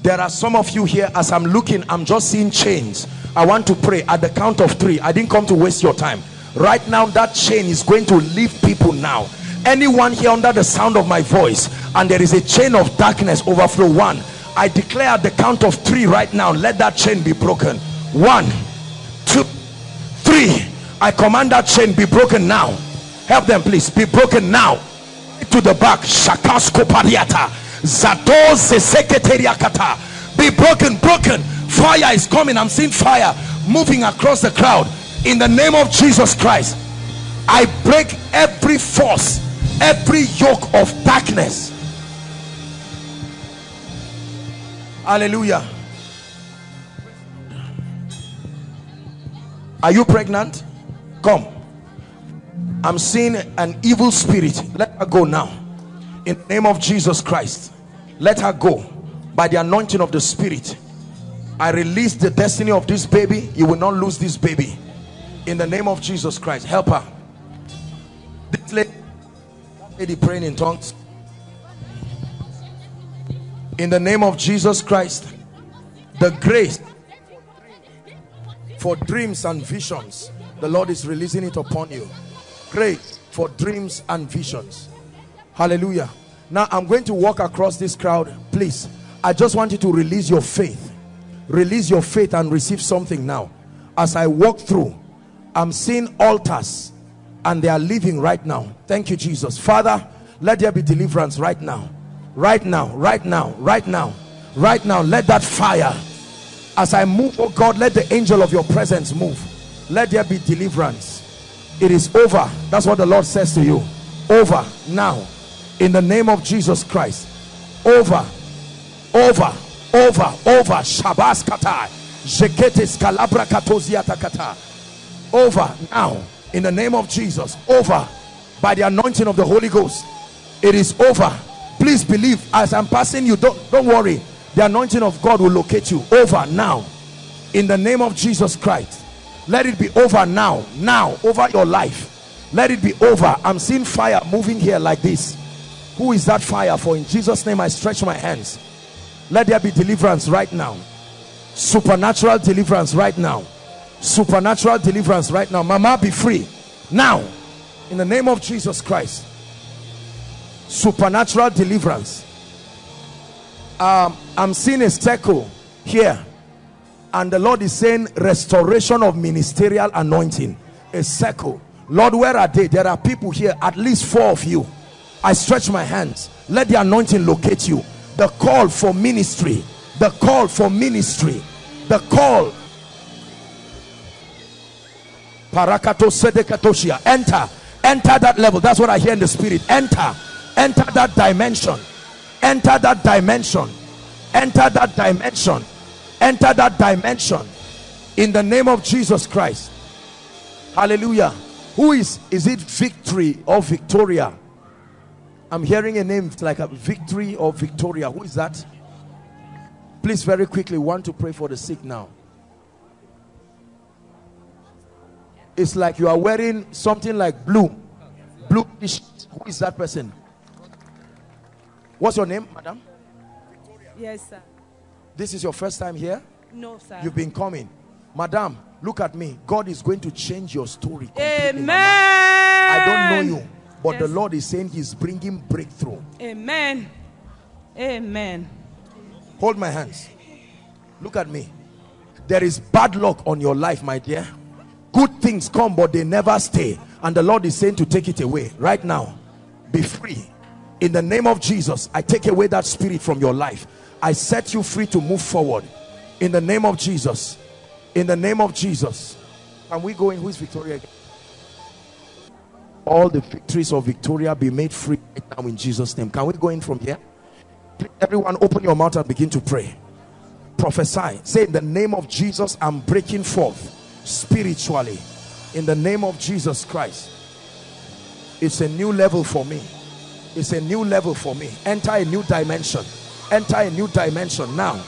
There are some of you here, as I'm looking, I'm just seeing chains. I want to pray at the count of three. I didn't come to waste your time. Right now, that chain is going to leave people now. Anyone here under the sound of my voice, and there is a chain of darkness, overflow one. I declare at the count of three right now, let that chain be broken. One, two, I command that chain be broken now. Help them, please. Be broken now. To the back. Be broken, broken. Fire is coming. I'm seeing fire moving across the crowd. In the name of Jesus Christ, I break every force, every yoke of darkness. Hallelujah. Are you pregnant? Come. I'm seeing an evil spirit. Let her go now. In the name of Jesus Christ, let her go. By the anointing of the spirit, I release the destiny of this baby. You will not lose this baby. In the name of Jesus Christ, help her. This lady, lady praying in tongues. In the name of Jesus Christ, the grace for dreams and visions, the Lord is releasing it upon you. Grace for dreams and visions. Hallelujah. Now I'm going to walk across this crowd. Please, I just want you to release your faith. Release your faith and receive something now. As I walk through, I'm seeing altars, and they are living right now. Thank you, Jesus. Father, let there be deliverance right now. Right now, right now, right now. Right now, let that fire, as I move, oh God, let the angel of your presence move. Let there be deliverance. It is over. That's what the Lord says to you. Over now, in the name of Jesus Christ. Over, over, over, over. Shabbas kata, jeketes kalabra katoziata kata. Over now, in the name of Jesus. Over, by the anointing of the Holy Ghost. It is over. Please believe, as I'm passing you, don't don't worry. The anointing of God will locate you. Over now, in the name of Jesus Christ. Let it be over now. Now, over your life. Let it be over. I'm seeing fire moving here like this. Who is that fire for? In Jesus' name, I stretch my hands. Let there be deliverance right now. Supernatural deliverance right now. Supernatural deliverance right now. Mama, be free now, in the name of Jesus Christ. Supernatural deliverance. um I'm seeing a circle here, and the Lord is saying restoration of ministerial anointing. A circle. Lord, where are they? There are people here, at least four of you. I stretch my hands. Let the anointing locate you. The call for ministry, the call for ministry, the call. Enter, enter that level. That's what I hear in the spirit. Enter, enter that dimension. Enter that dimension. Enter that dimension. Enter that dimension. In the name of Jesus Christ. Hallelujah. Who is, is it Victory or Victoria? I'm hearing a name like a Victory or Victoria. Who is that? Please very quickly, want to pray for the sick now. It's like you are wearing something like blue. Blue. Who is that person? What's your name, madam? Yes, sir. This is your first time here? No, sir. You've been coming. Madam, look at me. God is going to change your story completely. Amen. I don't know you, but yes, the Lord is saying he's bringing breakthrough. Amen. Amen. Hold my hands. Look at me. There is bad luck on your life, my dear. Good things come, but they never stay. And the Lord is saying to take it away right now. Be free. In the name of Jesus, I take away that spirit from your life. I set you free to move forward. In the name of Jesus. In the name of Jesus. Can we go in? Who is Victoria again? All the victories of Victoria be made free right now in Jesus' name. Can we go in from here? Please, everyone, open your mouth and begin to pray. Prophesy. Say, in the name of Jesus, I'm breaking forth spiritually. In the name of Jesus Christ. It's a new level for me. It's a new level for me. Enter a new dimension. Enter a new dimension now.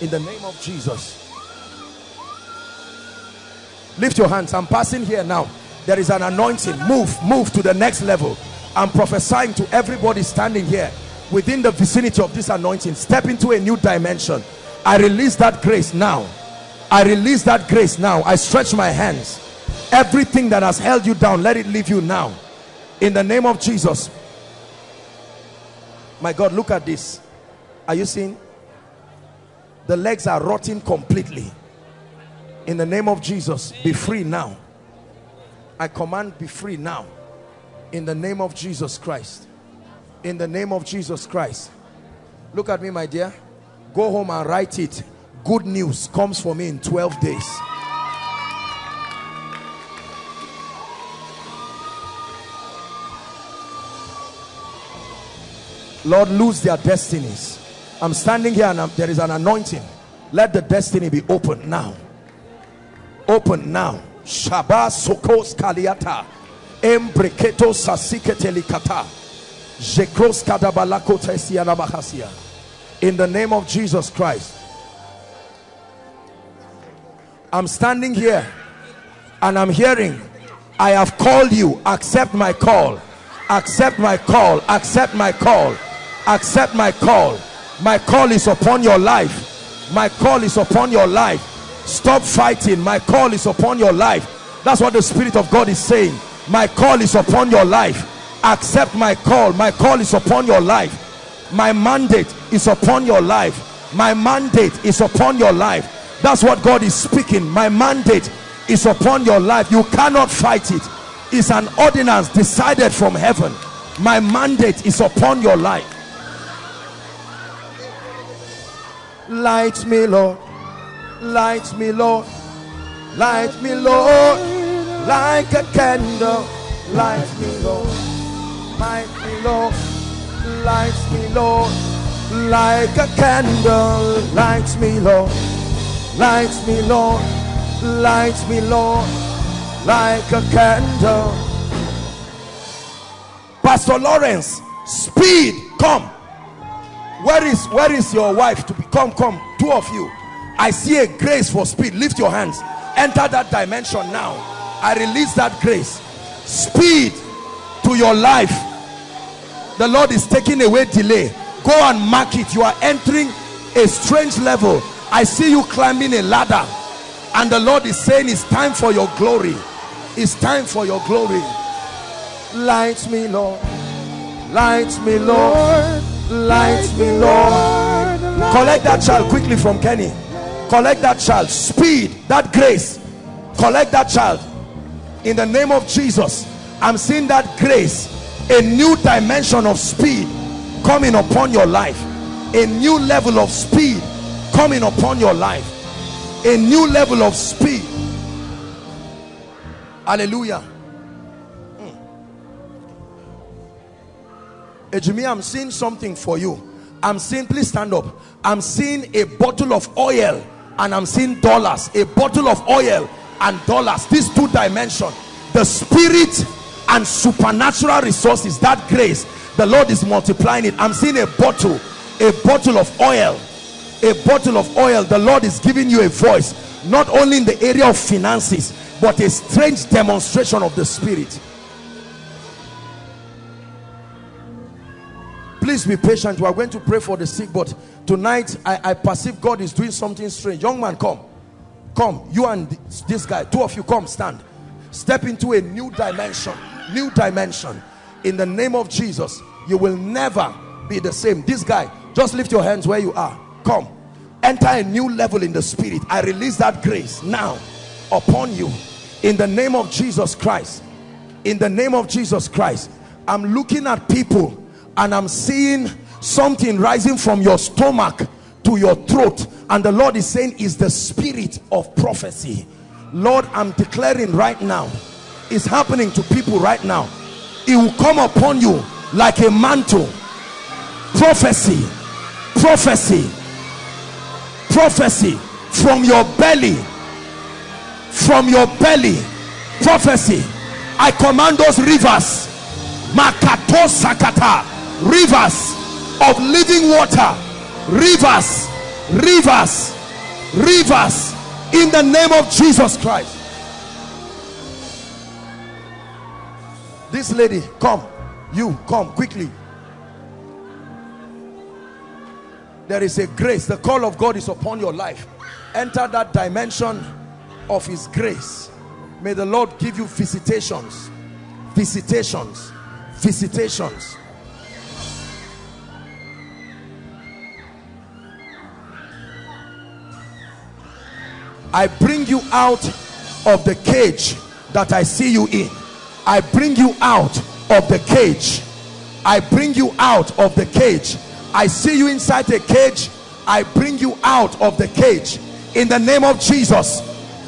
In the name of Jesus. Lift your hands. I'm passing here now. There is an anointing. Move, move to the next level. I'm prophesying to everybody standing here within the vicinity of this anointing. Step into a new dimension. I release that grace now. I release that grace now. I stretch my hands. Everything that has held you down, let it leave you now. In the name of Jesus. My God, look at this. Are you seeing? The legs are rotting completely. In the name of Jesus, be free now. I command, be free now. In the name of Jesus Christ. In the name of Jesus Christ. Look at me, my dear. Go home and write it. Good news comes for me in twelve days. Lord, lose their destinies. I'm standing here and I'm, there is an anointing. Let the destiny be open now. Open now. Shaba sokos kaliata. Embreketo sasikete likata. Jekros kadabalako tesia nabahasia. In the name of Jesus Christ. I'm standing here and I'm hearing, I have called you. Accept my call. Accept my call. Accept my call. Accept my call. My call is upon your life. My call is upon your life. Stop fighting. My call is upon your life. That's what the Spirit of God is saying. My call is upon your life. Accept my call. My call is upon your life. My mandate is upon your life. My mandate is upon your life. That's what God is speaking. My mandate is upon your life. You cannot fight it. It's an ordinance decided from heaven. My mandate is upon your life. Light me, Lord. Light me, Lord. Light me, Lord. Like a candle. Light me, Lord. Light me, Lord. Light me, Lord. Like a candle. Light me, Lord. Light me, Lord. Light me, Lord. Like a candle. Pastor Lawrence, speed, come. Where is where is your wife? To become, come, two of you. I see a grace for speed. Lift your hands. Enter that dimension now. I release that grace. Speed to your life. The Lord is taking away delay. Go and mark it. You are entering a strange level. I see you climbing a ladder, and the Lord is saying, it's time for your glory. It's time for your glory. Light me, Lord. Light me, Lord. Light me, Lord. Collect that child quickly from Kenny. Collect that child. Speed, that grace. Collect that child. In the name of Jesus, I'm seeing that grace. A new dimension of speed coming upon your life. A new level of speed coming upon your life. A new level of speed. Hallelujah. Ejimi, I'm seeing something for you. I'm seeing, please stand up. I'm seeing a bottle of oil and I'm seeing dollars. A bottle of oil and dollars. These two dimensions. The spirit and supernatural resources. That grace. The Lord is multiplying it. I'm seeing a bottle. A bottle of oil. A bottle of oil. The Lord is giving you a voice. Not only in the area of finances, but a strange demonstration of the spirit. Please be patient. We are going to pray for the sick, but tonight I, I perceive God is doing something strange. Young man, come. Come. You and this guy, two of you, come, stand. Step into a new dimension. New dimension. In the name of Jesus, you will never be the same. This guy, just lift your hands where you are. Come. Enter a new level in the spirit. I release that grace now upon you. In the name of Jesus Christ. In the name of Jesus Christ. I'm looking at people, and I'm seeing something rising from your stomach to your throat. And the Lord is saying, is the spirit of prophecy. Lord, I'm declaring right now. It's happening to people right now. It will come upon you like a mantle. Prophecy. Prophecy. Prophecy. From your belly. From your belly. Prophecy. I command those rivers. Makato Sakata. Rivers of living water, rivers, rivers, rivers, in the name of Jesus Christ. This lady, come, you come quickly. There is a grace. The call of God is upon your life. Enter that dimension of his grace. May the Lord give you visitations, visitations, visitations. I bring you out of the cage that I see you in. I bring you out of the cage. I bring you out of the cage. I see you inside a cage. I bring you out of the cage. In the name of Jesus,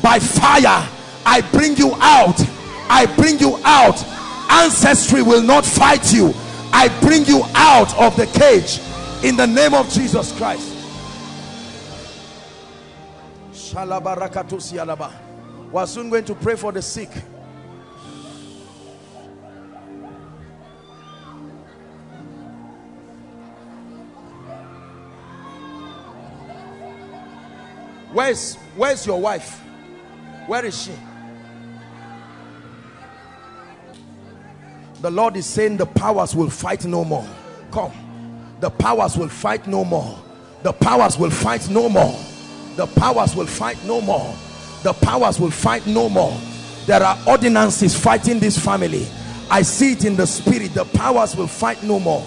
by fire, I bring you out. I bring you out. Ancestry will not fight you. I bring you out of the cage. In the name of Jesus Christ. We are soon going to pray for the sick. Where's where's your wife? Where is she? The Lord is saying the powers will fight no more. Come. The powers will fight no more. The powers will fight no more. The powers will fight no more. The powers will fight no more. There are ordinances fighting this family. I see it in the spirit. The powers will fight no more.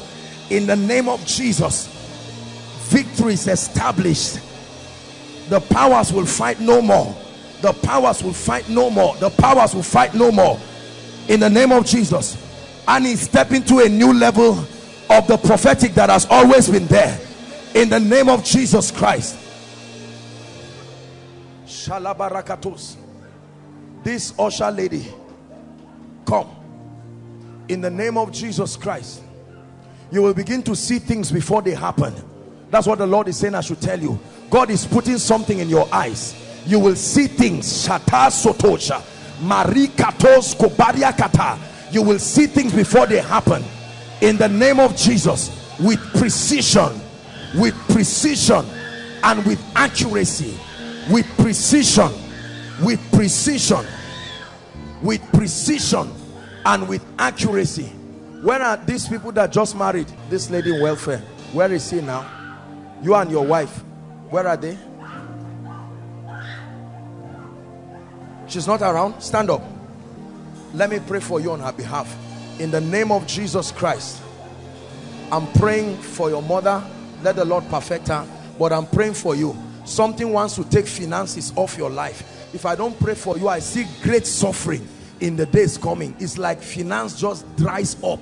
In the name of Jesus, victory is established. The powers will fight no more. The powers will fight no more. The powers will fight no more. In the name of Jesus. And he stepped into a new level of the prophetic that has always been there. in the name of Jesus Christ. Shalabarakatus. This usher lady, come in the name of Jesus Christ. You will begin to see things before they happen. That's what the Lord is saying. I should tell you, God is putting something in your eyes. You will see things. You will see things before they happen in the name of Jesus, with precision, with precision and with accuracy, with precision, with precision, with precision and with accuracy. Where are these people that just married this lady in welfare? Where is he now? You and your wife, where are they? She's not around. Stand up. Let me pray for you on her behalf in the name of Jesus Christ. I'm praying for your mother. Let the Lord perfect her, but I'm praying for you. Something wants to take finances off your life. If I don't pray for you, I see great suffering in the days coming. It's like finance just dries up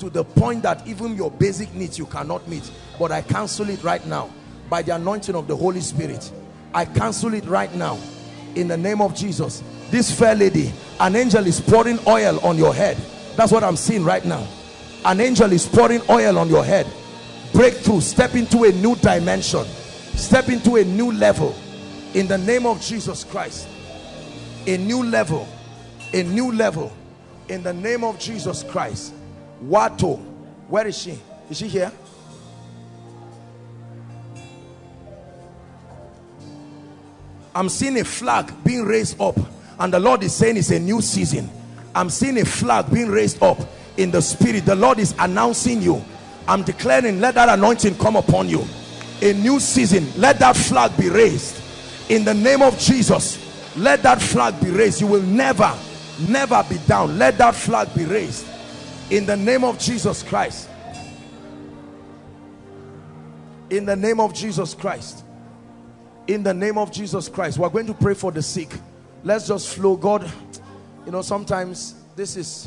to the point that even your basic needs you cannot meet. But I cancel it right now by the anointing of the Holy Spirit. I cancel it right now in the name of Jesus. This fair lady, an angel is pouring oil on your head. That's what I'm seeing right now. An angel is pouring oil on your head. Breakthrough. Step into a new dimension. Step into a new level in the name of Jesus Christ. A new level. A new level in the name of Jesus Christ. Wato, where is she? Is she here? I'm seeing a flag being raised up, and the Lord is saying it's a new season. I'm seeing a flag being raised up in the spirit. The Lord is announcing you. I'm declaring, let that anointing come upon you. A new season. Let that flag be raised in the name of Jesus. Let that flag be raised. You will never, never be down. Let that flag be raised in the name of Jesus Christ. In the name of Jesus Christ. In the name of Jesus Christ. We're going to pray for the sick. Let's just flow. God, you know, sometimes this is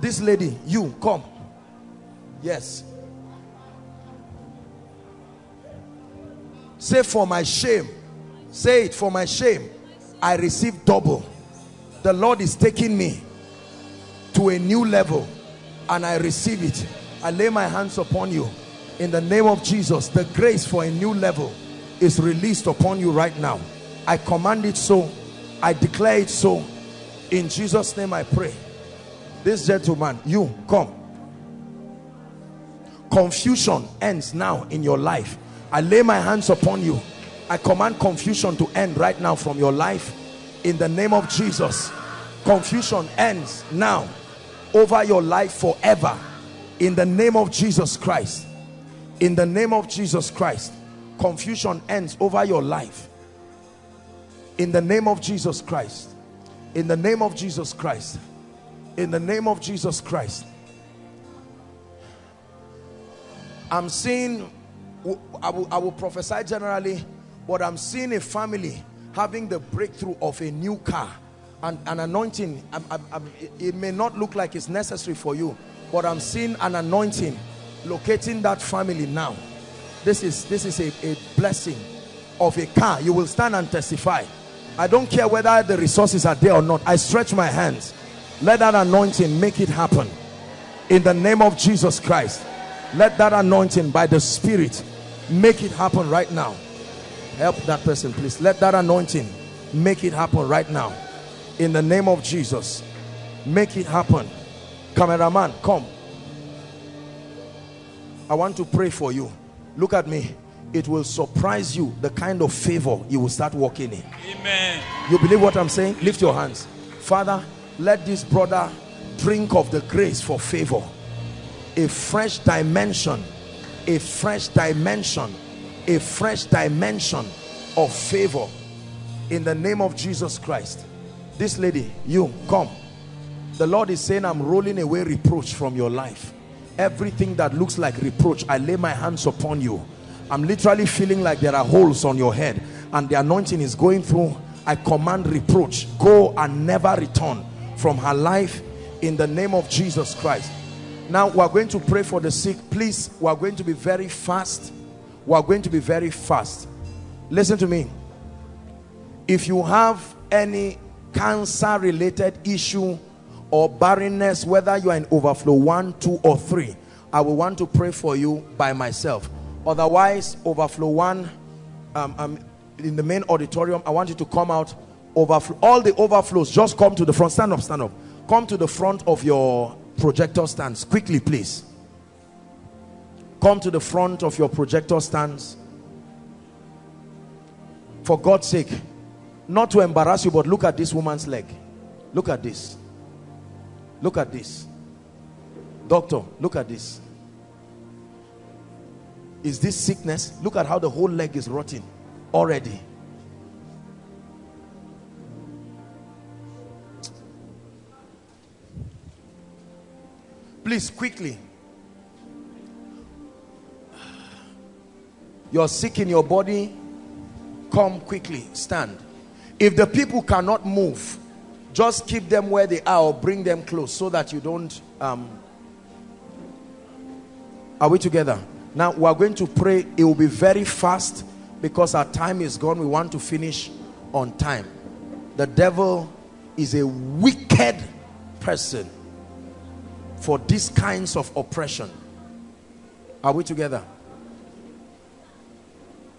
this lady. You come. Yes. Say, for my shame. Say it, for my shame, I receive double. The Lord is taking me to a new level, and I receive it. I lay my hands upon you in the name of Jesus. The grace for a new level is released upon you right now. I command it so. I declare it so. In Jesus' name I pray. This gentleman, you come. Confusion ends now in your life. I lay my hands upon you. I command confusion to end right now from your life in the name of Jesus. Confusion ends now over your life forever in the name of Jesus Christ. In the name of Jesus Christ. Confusion ends over your life in the name of Jesus Christ. In the name of Jesus Christ. In the name of Jesus Christ. I'm seeing, I will, I will prophesy generally, but I'm seeing a family having the breakthrough of a new car and an anointing. I'm, I'm, I'm, it may not look like it's necessary for you, but I'm seeing an anointing locating that family now. This is, this is a, a blessing of a car. You will stand and testify. I don't care whether the resources are there or not. I stretch my hands. Let that anointing make it happen. In the name of Jesus Christ, let that anointing by the Spirit make it happen right now. Help that person, please. Let that anointing make it happen right now. In the name of Jesus, make it happen. Cameraman, come. I want to pray for you. Look at me. It will surprise you the kind of favor you will start walking in. Amen. You believe what I'm saying? Lift your hands. Father, let this brother drink of the grace for favor. A fresh dimension, a fresh dimension, a fresh dimension of favor in the name of Jesus Christ. This lady, you come. The Lord is saying, I'm rolling away reproach from your life. Everything that looks like reproach, I lay my hands upon you. I'm literally feeling like there are holes on your head and the anointing is going through. I command reproach, go and never return from her life in the name of Jesus Christ. Now we're going to pray for the sick. Please, we're going to be very fast. We are going to be very fast. Listen to me. If you have any cancer related issue or barrenness, whether you are in overflow one, two or three, I will want to pray for you by myself. Otherwise, overflow one, um, um, in the main auditorium, I want you to come out. Overflow, all the overflows, just come to the front. Stand up, stand up. Come to the front of your projector stands quickly, please. Come to the front of your projector stands. For God's sake, not to embarrass you, but look at this woman's leg. Look at this. Look at this. Doctor, look at this. Is this sickness? Look at how the whole leg is rotting already. Please, quickly. You're sick in your body. Come quickly, stand. If the people cannot move, just keep them where they are or bring them close so that you don't... Um... Are we together? Now, we are going to pray. It will be very fast because our time is gone. We want to finish on time. The devil is a wicked person for these kinds of oppression. Are we together?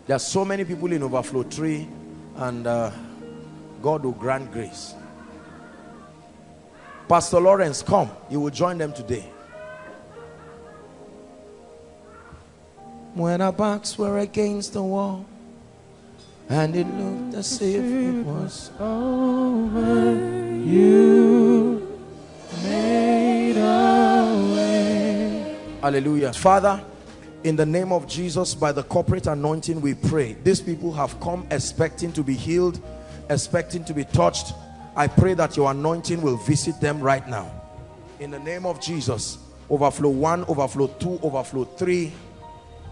There are so many people in overflow three, and uh, God will grant grace. Pastor Lawrence, come. You will join them today. When our backs were against the wall, and it looked as if it was over, you made a way. Hallelujah. Father, in the name of Jesus, by the corporate anointing, we pray. These people have come expecting to be healed, expecting to be touched. I pray that your anointing will visit them right now. In the name of Jesus, overflow one, overflow two, overflow three.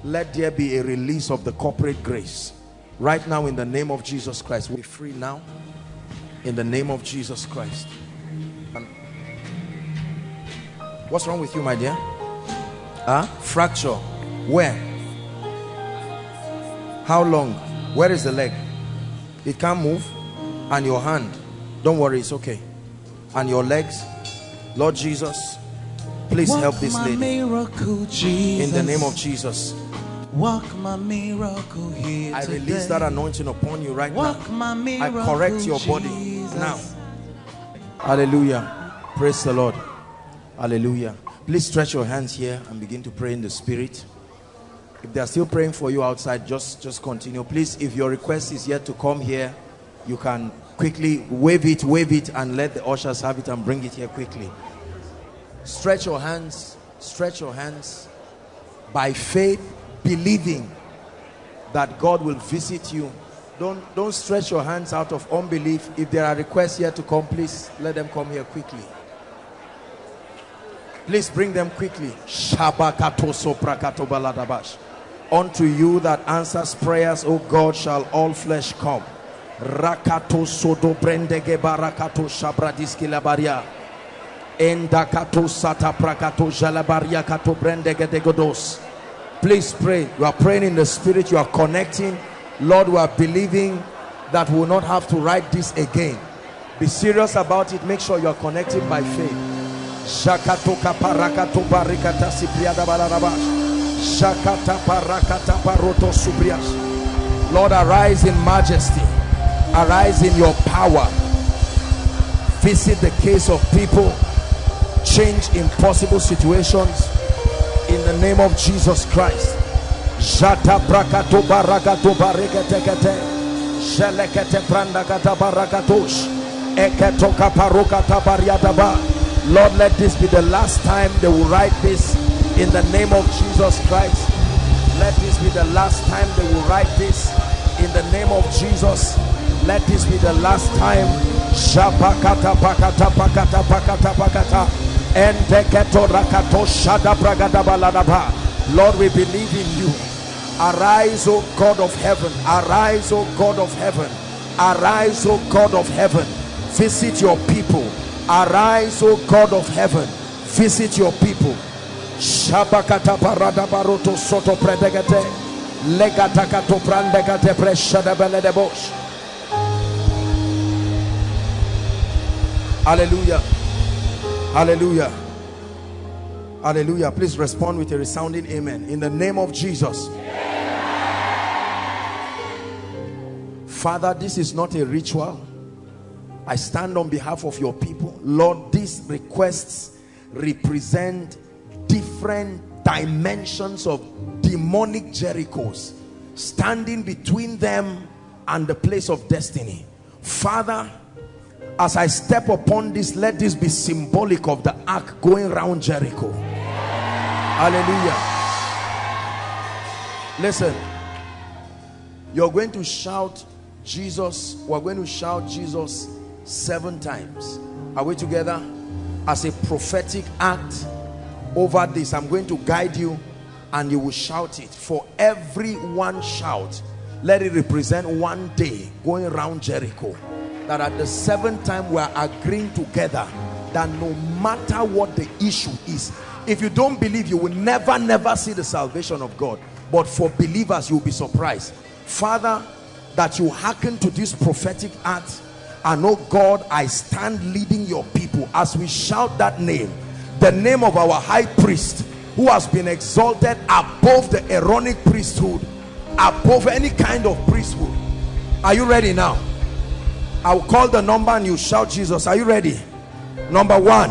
Let there be a release of the corporate grace. Right now, in the name of Jesus Christ, we're free now. In the name of Jesus Christ. And what's wrong with you, my dear? Huh? Fracture. Where? How long? Where is the leg? It can't move. And your hand, don't worry, it's okay. And your legs, Lord Jesus, please walk help this lady. Miracle, in the name of Jesus, walk my miracle here. I release today. That anointing upon you right walk now. Miracle, I correct your body Jesus. Now. Hallelujah. Praise the Lord. Hallelujah. Please stretch your hands here and begin to pray in the spirit. If they are still praying for you outside, just, just continue. Please, if your request is yet to come here, you can quickly wave it, wave it, and let the ushers have it and bring it here quickly. Stretch your hands, stretch your hands by faith, believing that God will visit you. Don't, don't stretch your hands out of unbelief. If there are requests here to come, please let them come here quickly. Please bring them quickly. Shabakato Unto you that answers prayers, O God, shall all flesh come. Rakato sodo brendege barakato shabradiski labaria. Endakato sata prakato jalabaria kato brendege degodos. Please pray. You are praying in the spirit. You are connecting. Lord, we are believing that we will not have to write this again. Be serious about it. Make sure you are connected by faith. Shakato kaparakato barikata sipriada balarabash. Lord, arise in majesty, arise in your power, visit the case of people, change impossible situations in the name of Jesus Christ. Lord, let this be the last time they will write this. In the name of Jesus Christ, let this be the last time they will write this. In the name of Jesus, let this be the last time. Shapakata pakata pakata pakata pakata endeketo rakato shada bragada baladaba. Lord, we believe in you. Arise, O God of heaven. Arise, O God of heaven. Arise, O God of heaven. Visit your people. Arise, O God of heaven. Visit your people. Shabakata parada baroto soto predegete Hallelujah. Hallelujah. Hallelujah. Please respond with a resounding amen. In the name of Jesus. Amen. Father, this is not a ritual. I stand on behalf of your people. Lord, these requests represent different dimensions of demonic Jerichos standing between them and the place of destiny. Father, as I step upon this, let this be symbolic of the ark going around Jericho. Hallelujah. Listen, you're going to shout Jesus. We're going to shout Jesus seven times. Are we together? As a prophetic act over this, I'm going to guide you and you will shout it. For every one shout, let it represent one day going around Jericho. That at the seventh time we are agreeing together that no matter what the issue is, if you don't believe, you will never, never see the salvation of God. But for believers, you'll be surprised. Father, that you hearken to this prophetic act, and oh God, I stand leading your people as we shout that name, the name of our high priest who has been exalted above the Aaronic priesthood, above any kind of priesthood. Are you ready now? I'll call the number and you shout Jesus. Are you ready? Number one.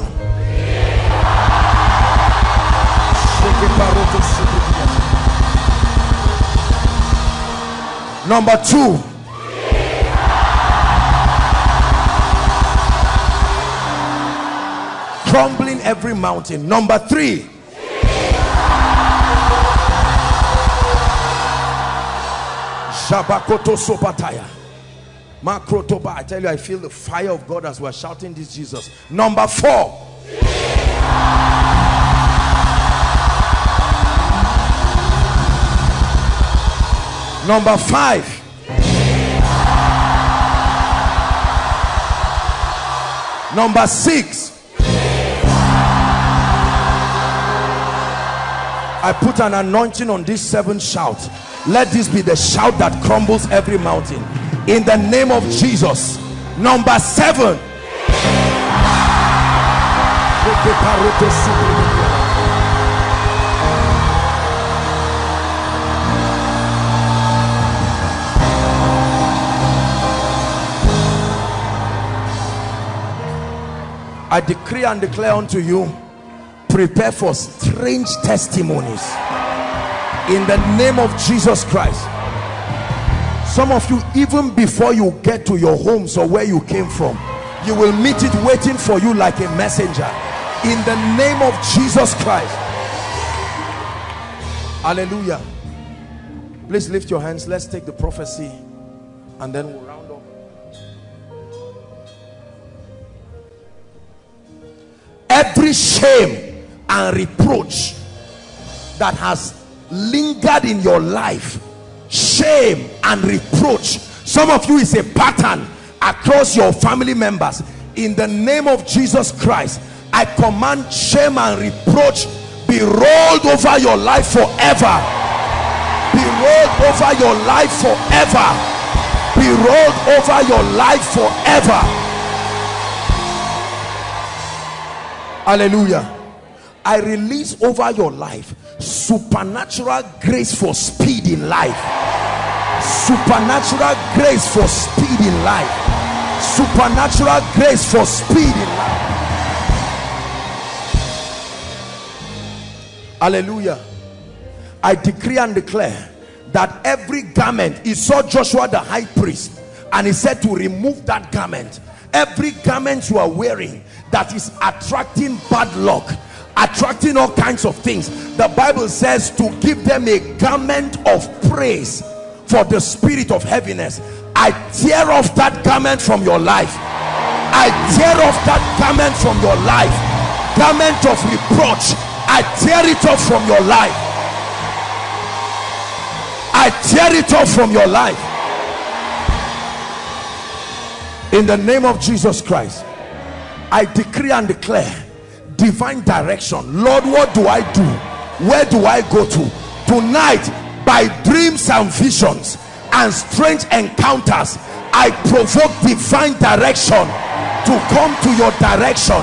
Number two. Crumbling every mountain. Number three. Shabakoto Sopataya. Makrotoba, I tell you, I feel the fire of God as we're shouting this Jesus. Number four. Jesus. Number five. Jesus. Number six. Jesus. I put an anointing on this seventh shout. Let this be the shout that crumbles every mountain. In the name of Jesus. Number seven. I decree and declare unto you, prepare for strange testimonies. In the name of Jesus Christ. Some of you, even before you get to your homes or where you came from, you will meet it waiting for you like a messenger. In the name of Jesus Christ. Hallelujah. Please lift your hands. Let's take the prophecy and then we'll round up. Every shame and reproach that has lingered in your life, shame and reproach, some of you is a pattern across your family members. In the name of Jesus Christ, I command shame and reproach be rolled over your life forever, be rolled over your life forever, be rolled over your life forever. Hallelujah. I release over your life supernatural grace for speed in life, supernatural grace for speed in life, supernatural grace for speed in life. Hallelujah. I decree and declare that every garment, he saw Joshua the high priest and he said to remove that garment. Every garment you are wearing that is attracting bad luck, attracting all kinds of things, the Bible says to give them a garment of praise for the spirit of heaviness. I tear off that garment from your life. I tear off that garment from your life. Garment of reproach, I tear it off from your life. I tear it off from your life. In the name of Jesus Christ, I decree and declare divine direction. Lord, what do I do? Where do I go to? Tonight, by dreams and visions and strange encounters. I provoke divine direction to come to your direction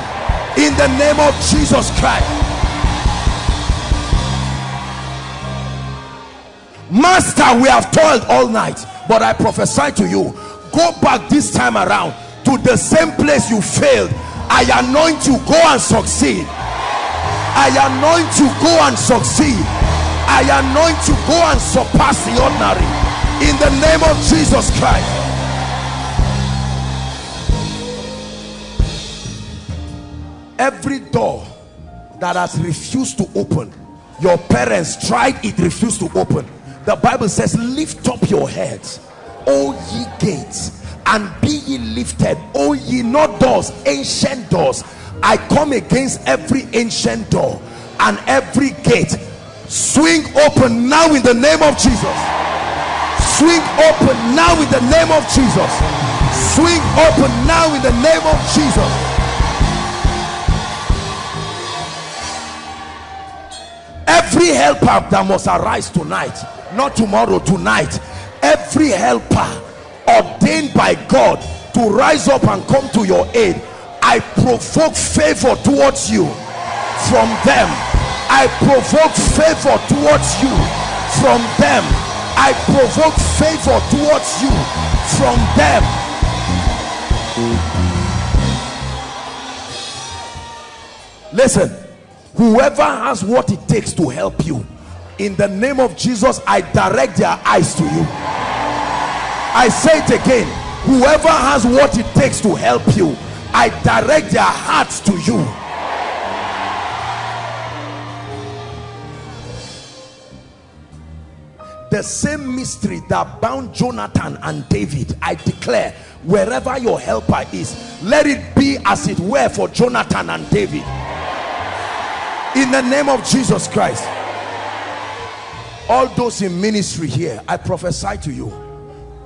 in the name of Jesus Christ. Master, we have toiled all night, but I prophesy to you, go back this time around to the same place you failed. I anoint you, go and succeed. I anoint you, go and succeed. I anoint you, go and surpass the ordinary in the name of Jesus Christ. Every door that has refused to open, your parents tried it, refused to open. The Bible says, lift up your heads, O ye gates, and be ye lifted, O ye not doors, ancient doors. I come against every ancient door and every gate. Swing open now in the name of Jesus. Swing open now in the name of Jesus. Swing open now in the name of Jesus. Every helper that must arise tonight, not tomorrow, tonight, every helper ordained by God to rise up and come to your aid, I provoke favor towards you from them. I provoke favor towards you from them. I provoke favor towards you from them. Listen, whoever has what it takes to help you, in the name of Jesus, I direct their eyes to you. I say it again, whoever has what it takes to help you, I direct their hearts to you. The same mystery that bound Jonathan and David, I declare, wherever your helper is, let it be as it were for Jonathan and David. In the name of Jesus Christ. All those in ministry here, I prophesy to you,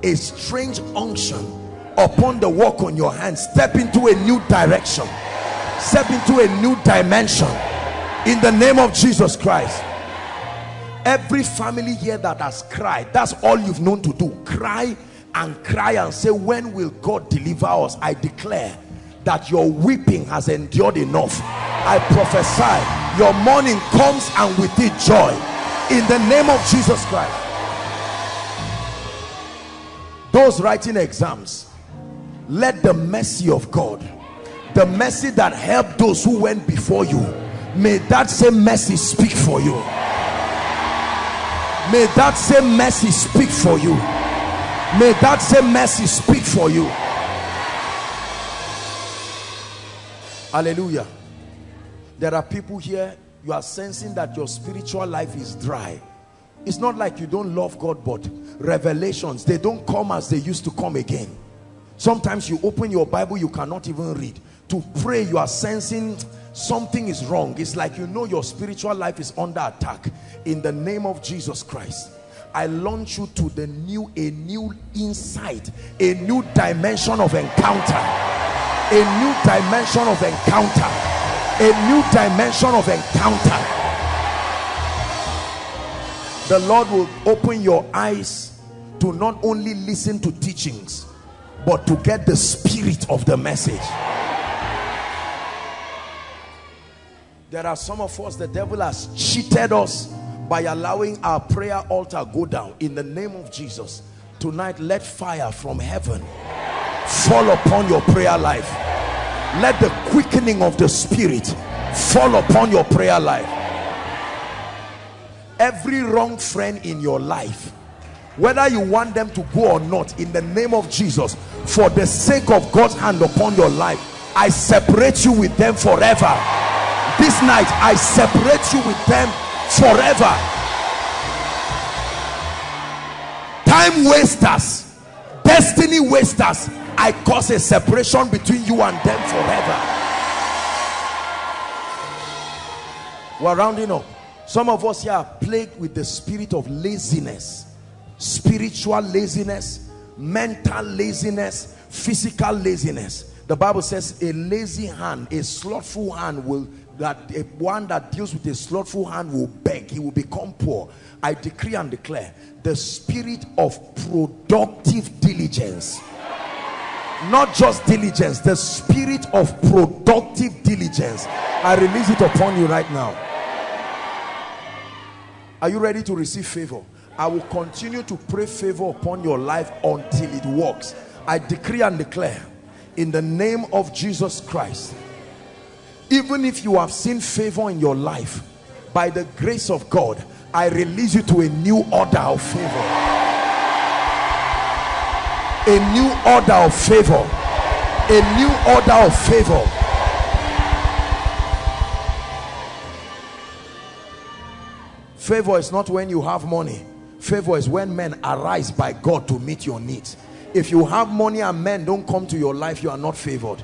a strange unction upon the work on your hands. Step into a new direction, step into a new dimension in the name of Jesus Christ. Every family here that has cried, that's all you've known to do, cry and cry and say, when will God deliver us? I declare that your weeping has endured enough. I prophesy your mourning comes and with it joy in the name of Jesus Christ. Those writing exams, let the mercy of God, the mercy that helped those who went before you, may that same mercy speak for you. May that same mercy speak for you. May that same mercy speak for you. Hallelujah. There are people here, you are sensing that your spiritual life is dry. It's not like you don't love God, but revelations, they don't come as they used to come again. Sometimes you open your Bible, you cannot even read. To pray, you are sensing something is wrong. It's like you know your spiritual life is under attack. In the name of Jesus Christ, I launch you to the new, a new insight, a new dimension of encounter, a new dimension of encounter, a new dimension of encounter. The Lord will open your eyes to not only listen to teachings, but to get the spirit of the message. There are some of us, the devil has cheated us by allowing our prayer altar go down. In the name of Jesus, tonight let fire from heaven fall upon your prayer life. Let the quickening of the spirit fall upon your prayer life. Every wrong friend in your life, whether you want them to go or not, in the name of Jesus, for the sake of God's hand upon your life, I separate you with them forever. This night, I separate you with them forever. Time wasters, destiny wasters, I cause a separation between you and them forever. We're rounding up. Some of us here are plagued with the spirit of laziness, spiritual laziness, mental laziness, physical laziness. The Bible says a lazy hand, a slothful hand will, that a, one that deals with a slothful hand will beg, he will become poor. I decree and declare the spirit of productive diligence. Not just diligence, the spirit of productive diligence. I release it upon you right now. Are you ready to receive favor? I will continue to pray favor upon your life until it works. I decree and declare in the name of Jesus Christ, even if you have seen favor in your life, by the grace of God, I release you to a new order of favor. A new order of favor. A new order of favor. Favor is not when you have money. Favor is when men arise by God to meet your needs. If you have money and men don't come to your life, you are not favored.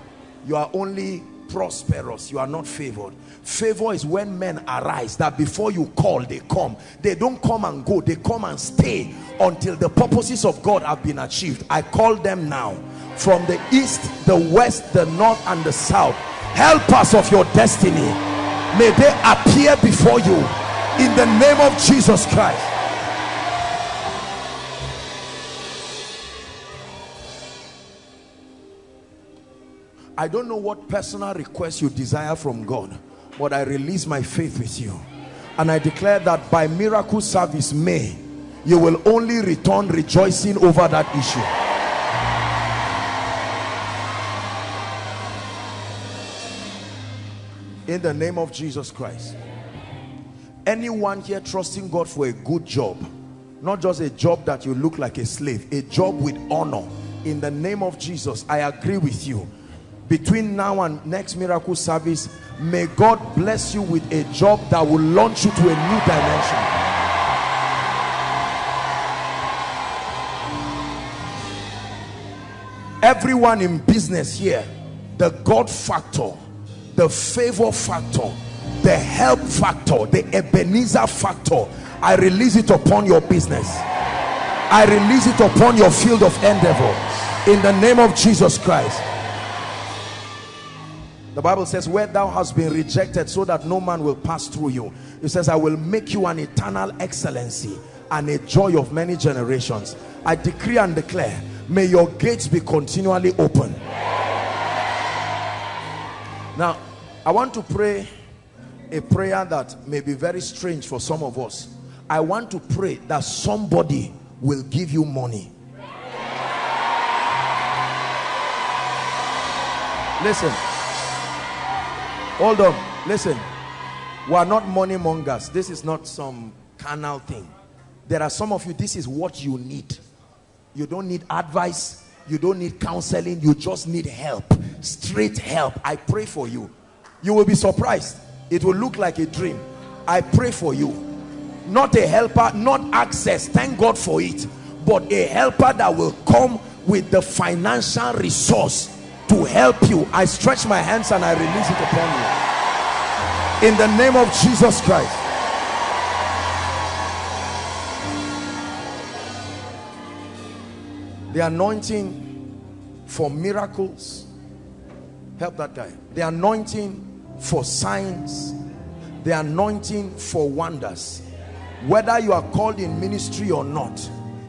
You are only prosperous. You are not favored. Favor is when men arise, that before you call, they come. They don't come and go. They come and stay until the purposes of God have been achieved. I call them now from the east, the west, the north, and the south. Helpers of your destiny, may they appear before you in the name of Jesus Christ. I don't know what personal request you desire from God, but I release my faith with you. And I declare that by miracle service May, you will only return rejoicing over that issue. In the name of Jesus Christ. Anyone here trusting God for a good job, not just a job that you look like a slave, a job with honor, in the name of Jesus, I agree with you. Between now and next miracle service, may God bless you with a job that will launch you to a new dimension. Everyone in business here, the God factor, the favor factor, the help factor, the Ebenezer factor, I release it upon your business. I release it upon your field of endeavor. In the name of Jesus Christ. The Bible says, where thou hast been rejected, so that no man will pass through you. It says, I will make you an eternal excellency and a joy of many generations. I decree and declare, may your gates be continually open. Now, I want to pray a prayer that may be very strange for some of us. I want to pray that somebody will give you money. Listen. Hold on, listen, we are not money mongers. This is not some carnal thing. There are some of you, this is what you need. You don't need advice, you don't need counseling, you just need help, straight help. I pray for you. You will be surprised. It will look like a dream. I pray for you. Not a helper, not access, thank God for it, but a helper that will come with the financial resource to help you. I stretch my hands and I release it upon you. In the name of Jesus Christ. The anointing for miracles. Help that guy. The anointing for signs. The anointing for wonders. Whether you are called in ministry or not,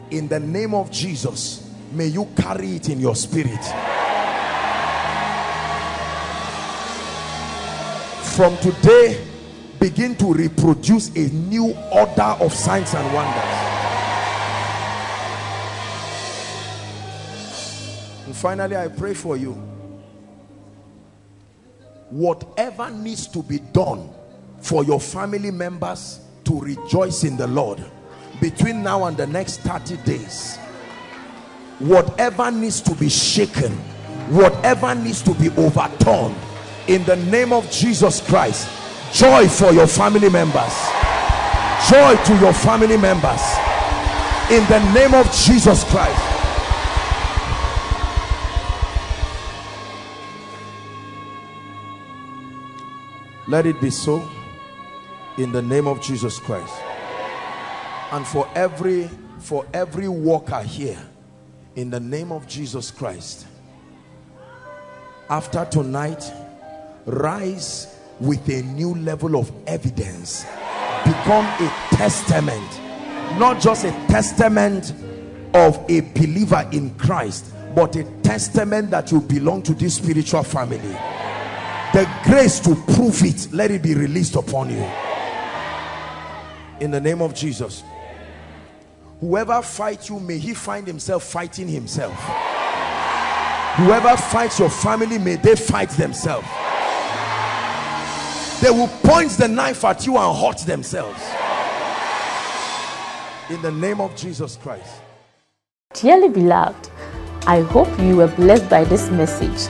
in the name of Jesus, may you carry it in your spirit. From today, begin to reproduce a new order of signs and wonders. And finally, I pray for you. Whatever needs to be done for your family members to rejoice in the Lord, between now and the next thirty days, whatever needs to be shaken, whatever needs to be overturned, in the name of Jesus Christ, joy for your family members. Joy to your family members. In the name of Jesus Christ. Let it be so in the name of Jesus Christ. And for every for every worker here, in the name of Jesus Christ, After tonight, rise with a new level of evidence. Become a testament, not just a testament of a believer in Christ, but a testament that you belong to this spiritual family. The grace to prove it, let it be released upon you in the name of Jesus. Whoever fights you, may he find himself fighting himself. Whoever fights your family, may they fight themselves. They will point the knife at you and hurt themselves. In the name of Jesus Christ. Dearly beloved, I hope you were blessed by this message.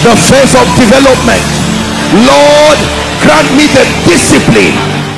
The phase of development. Lord, grant me the discipline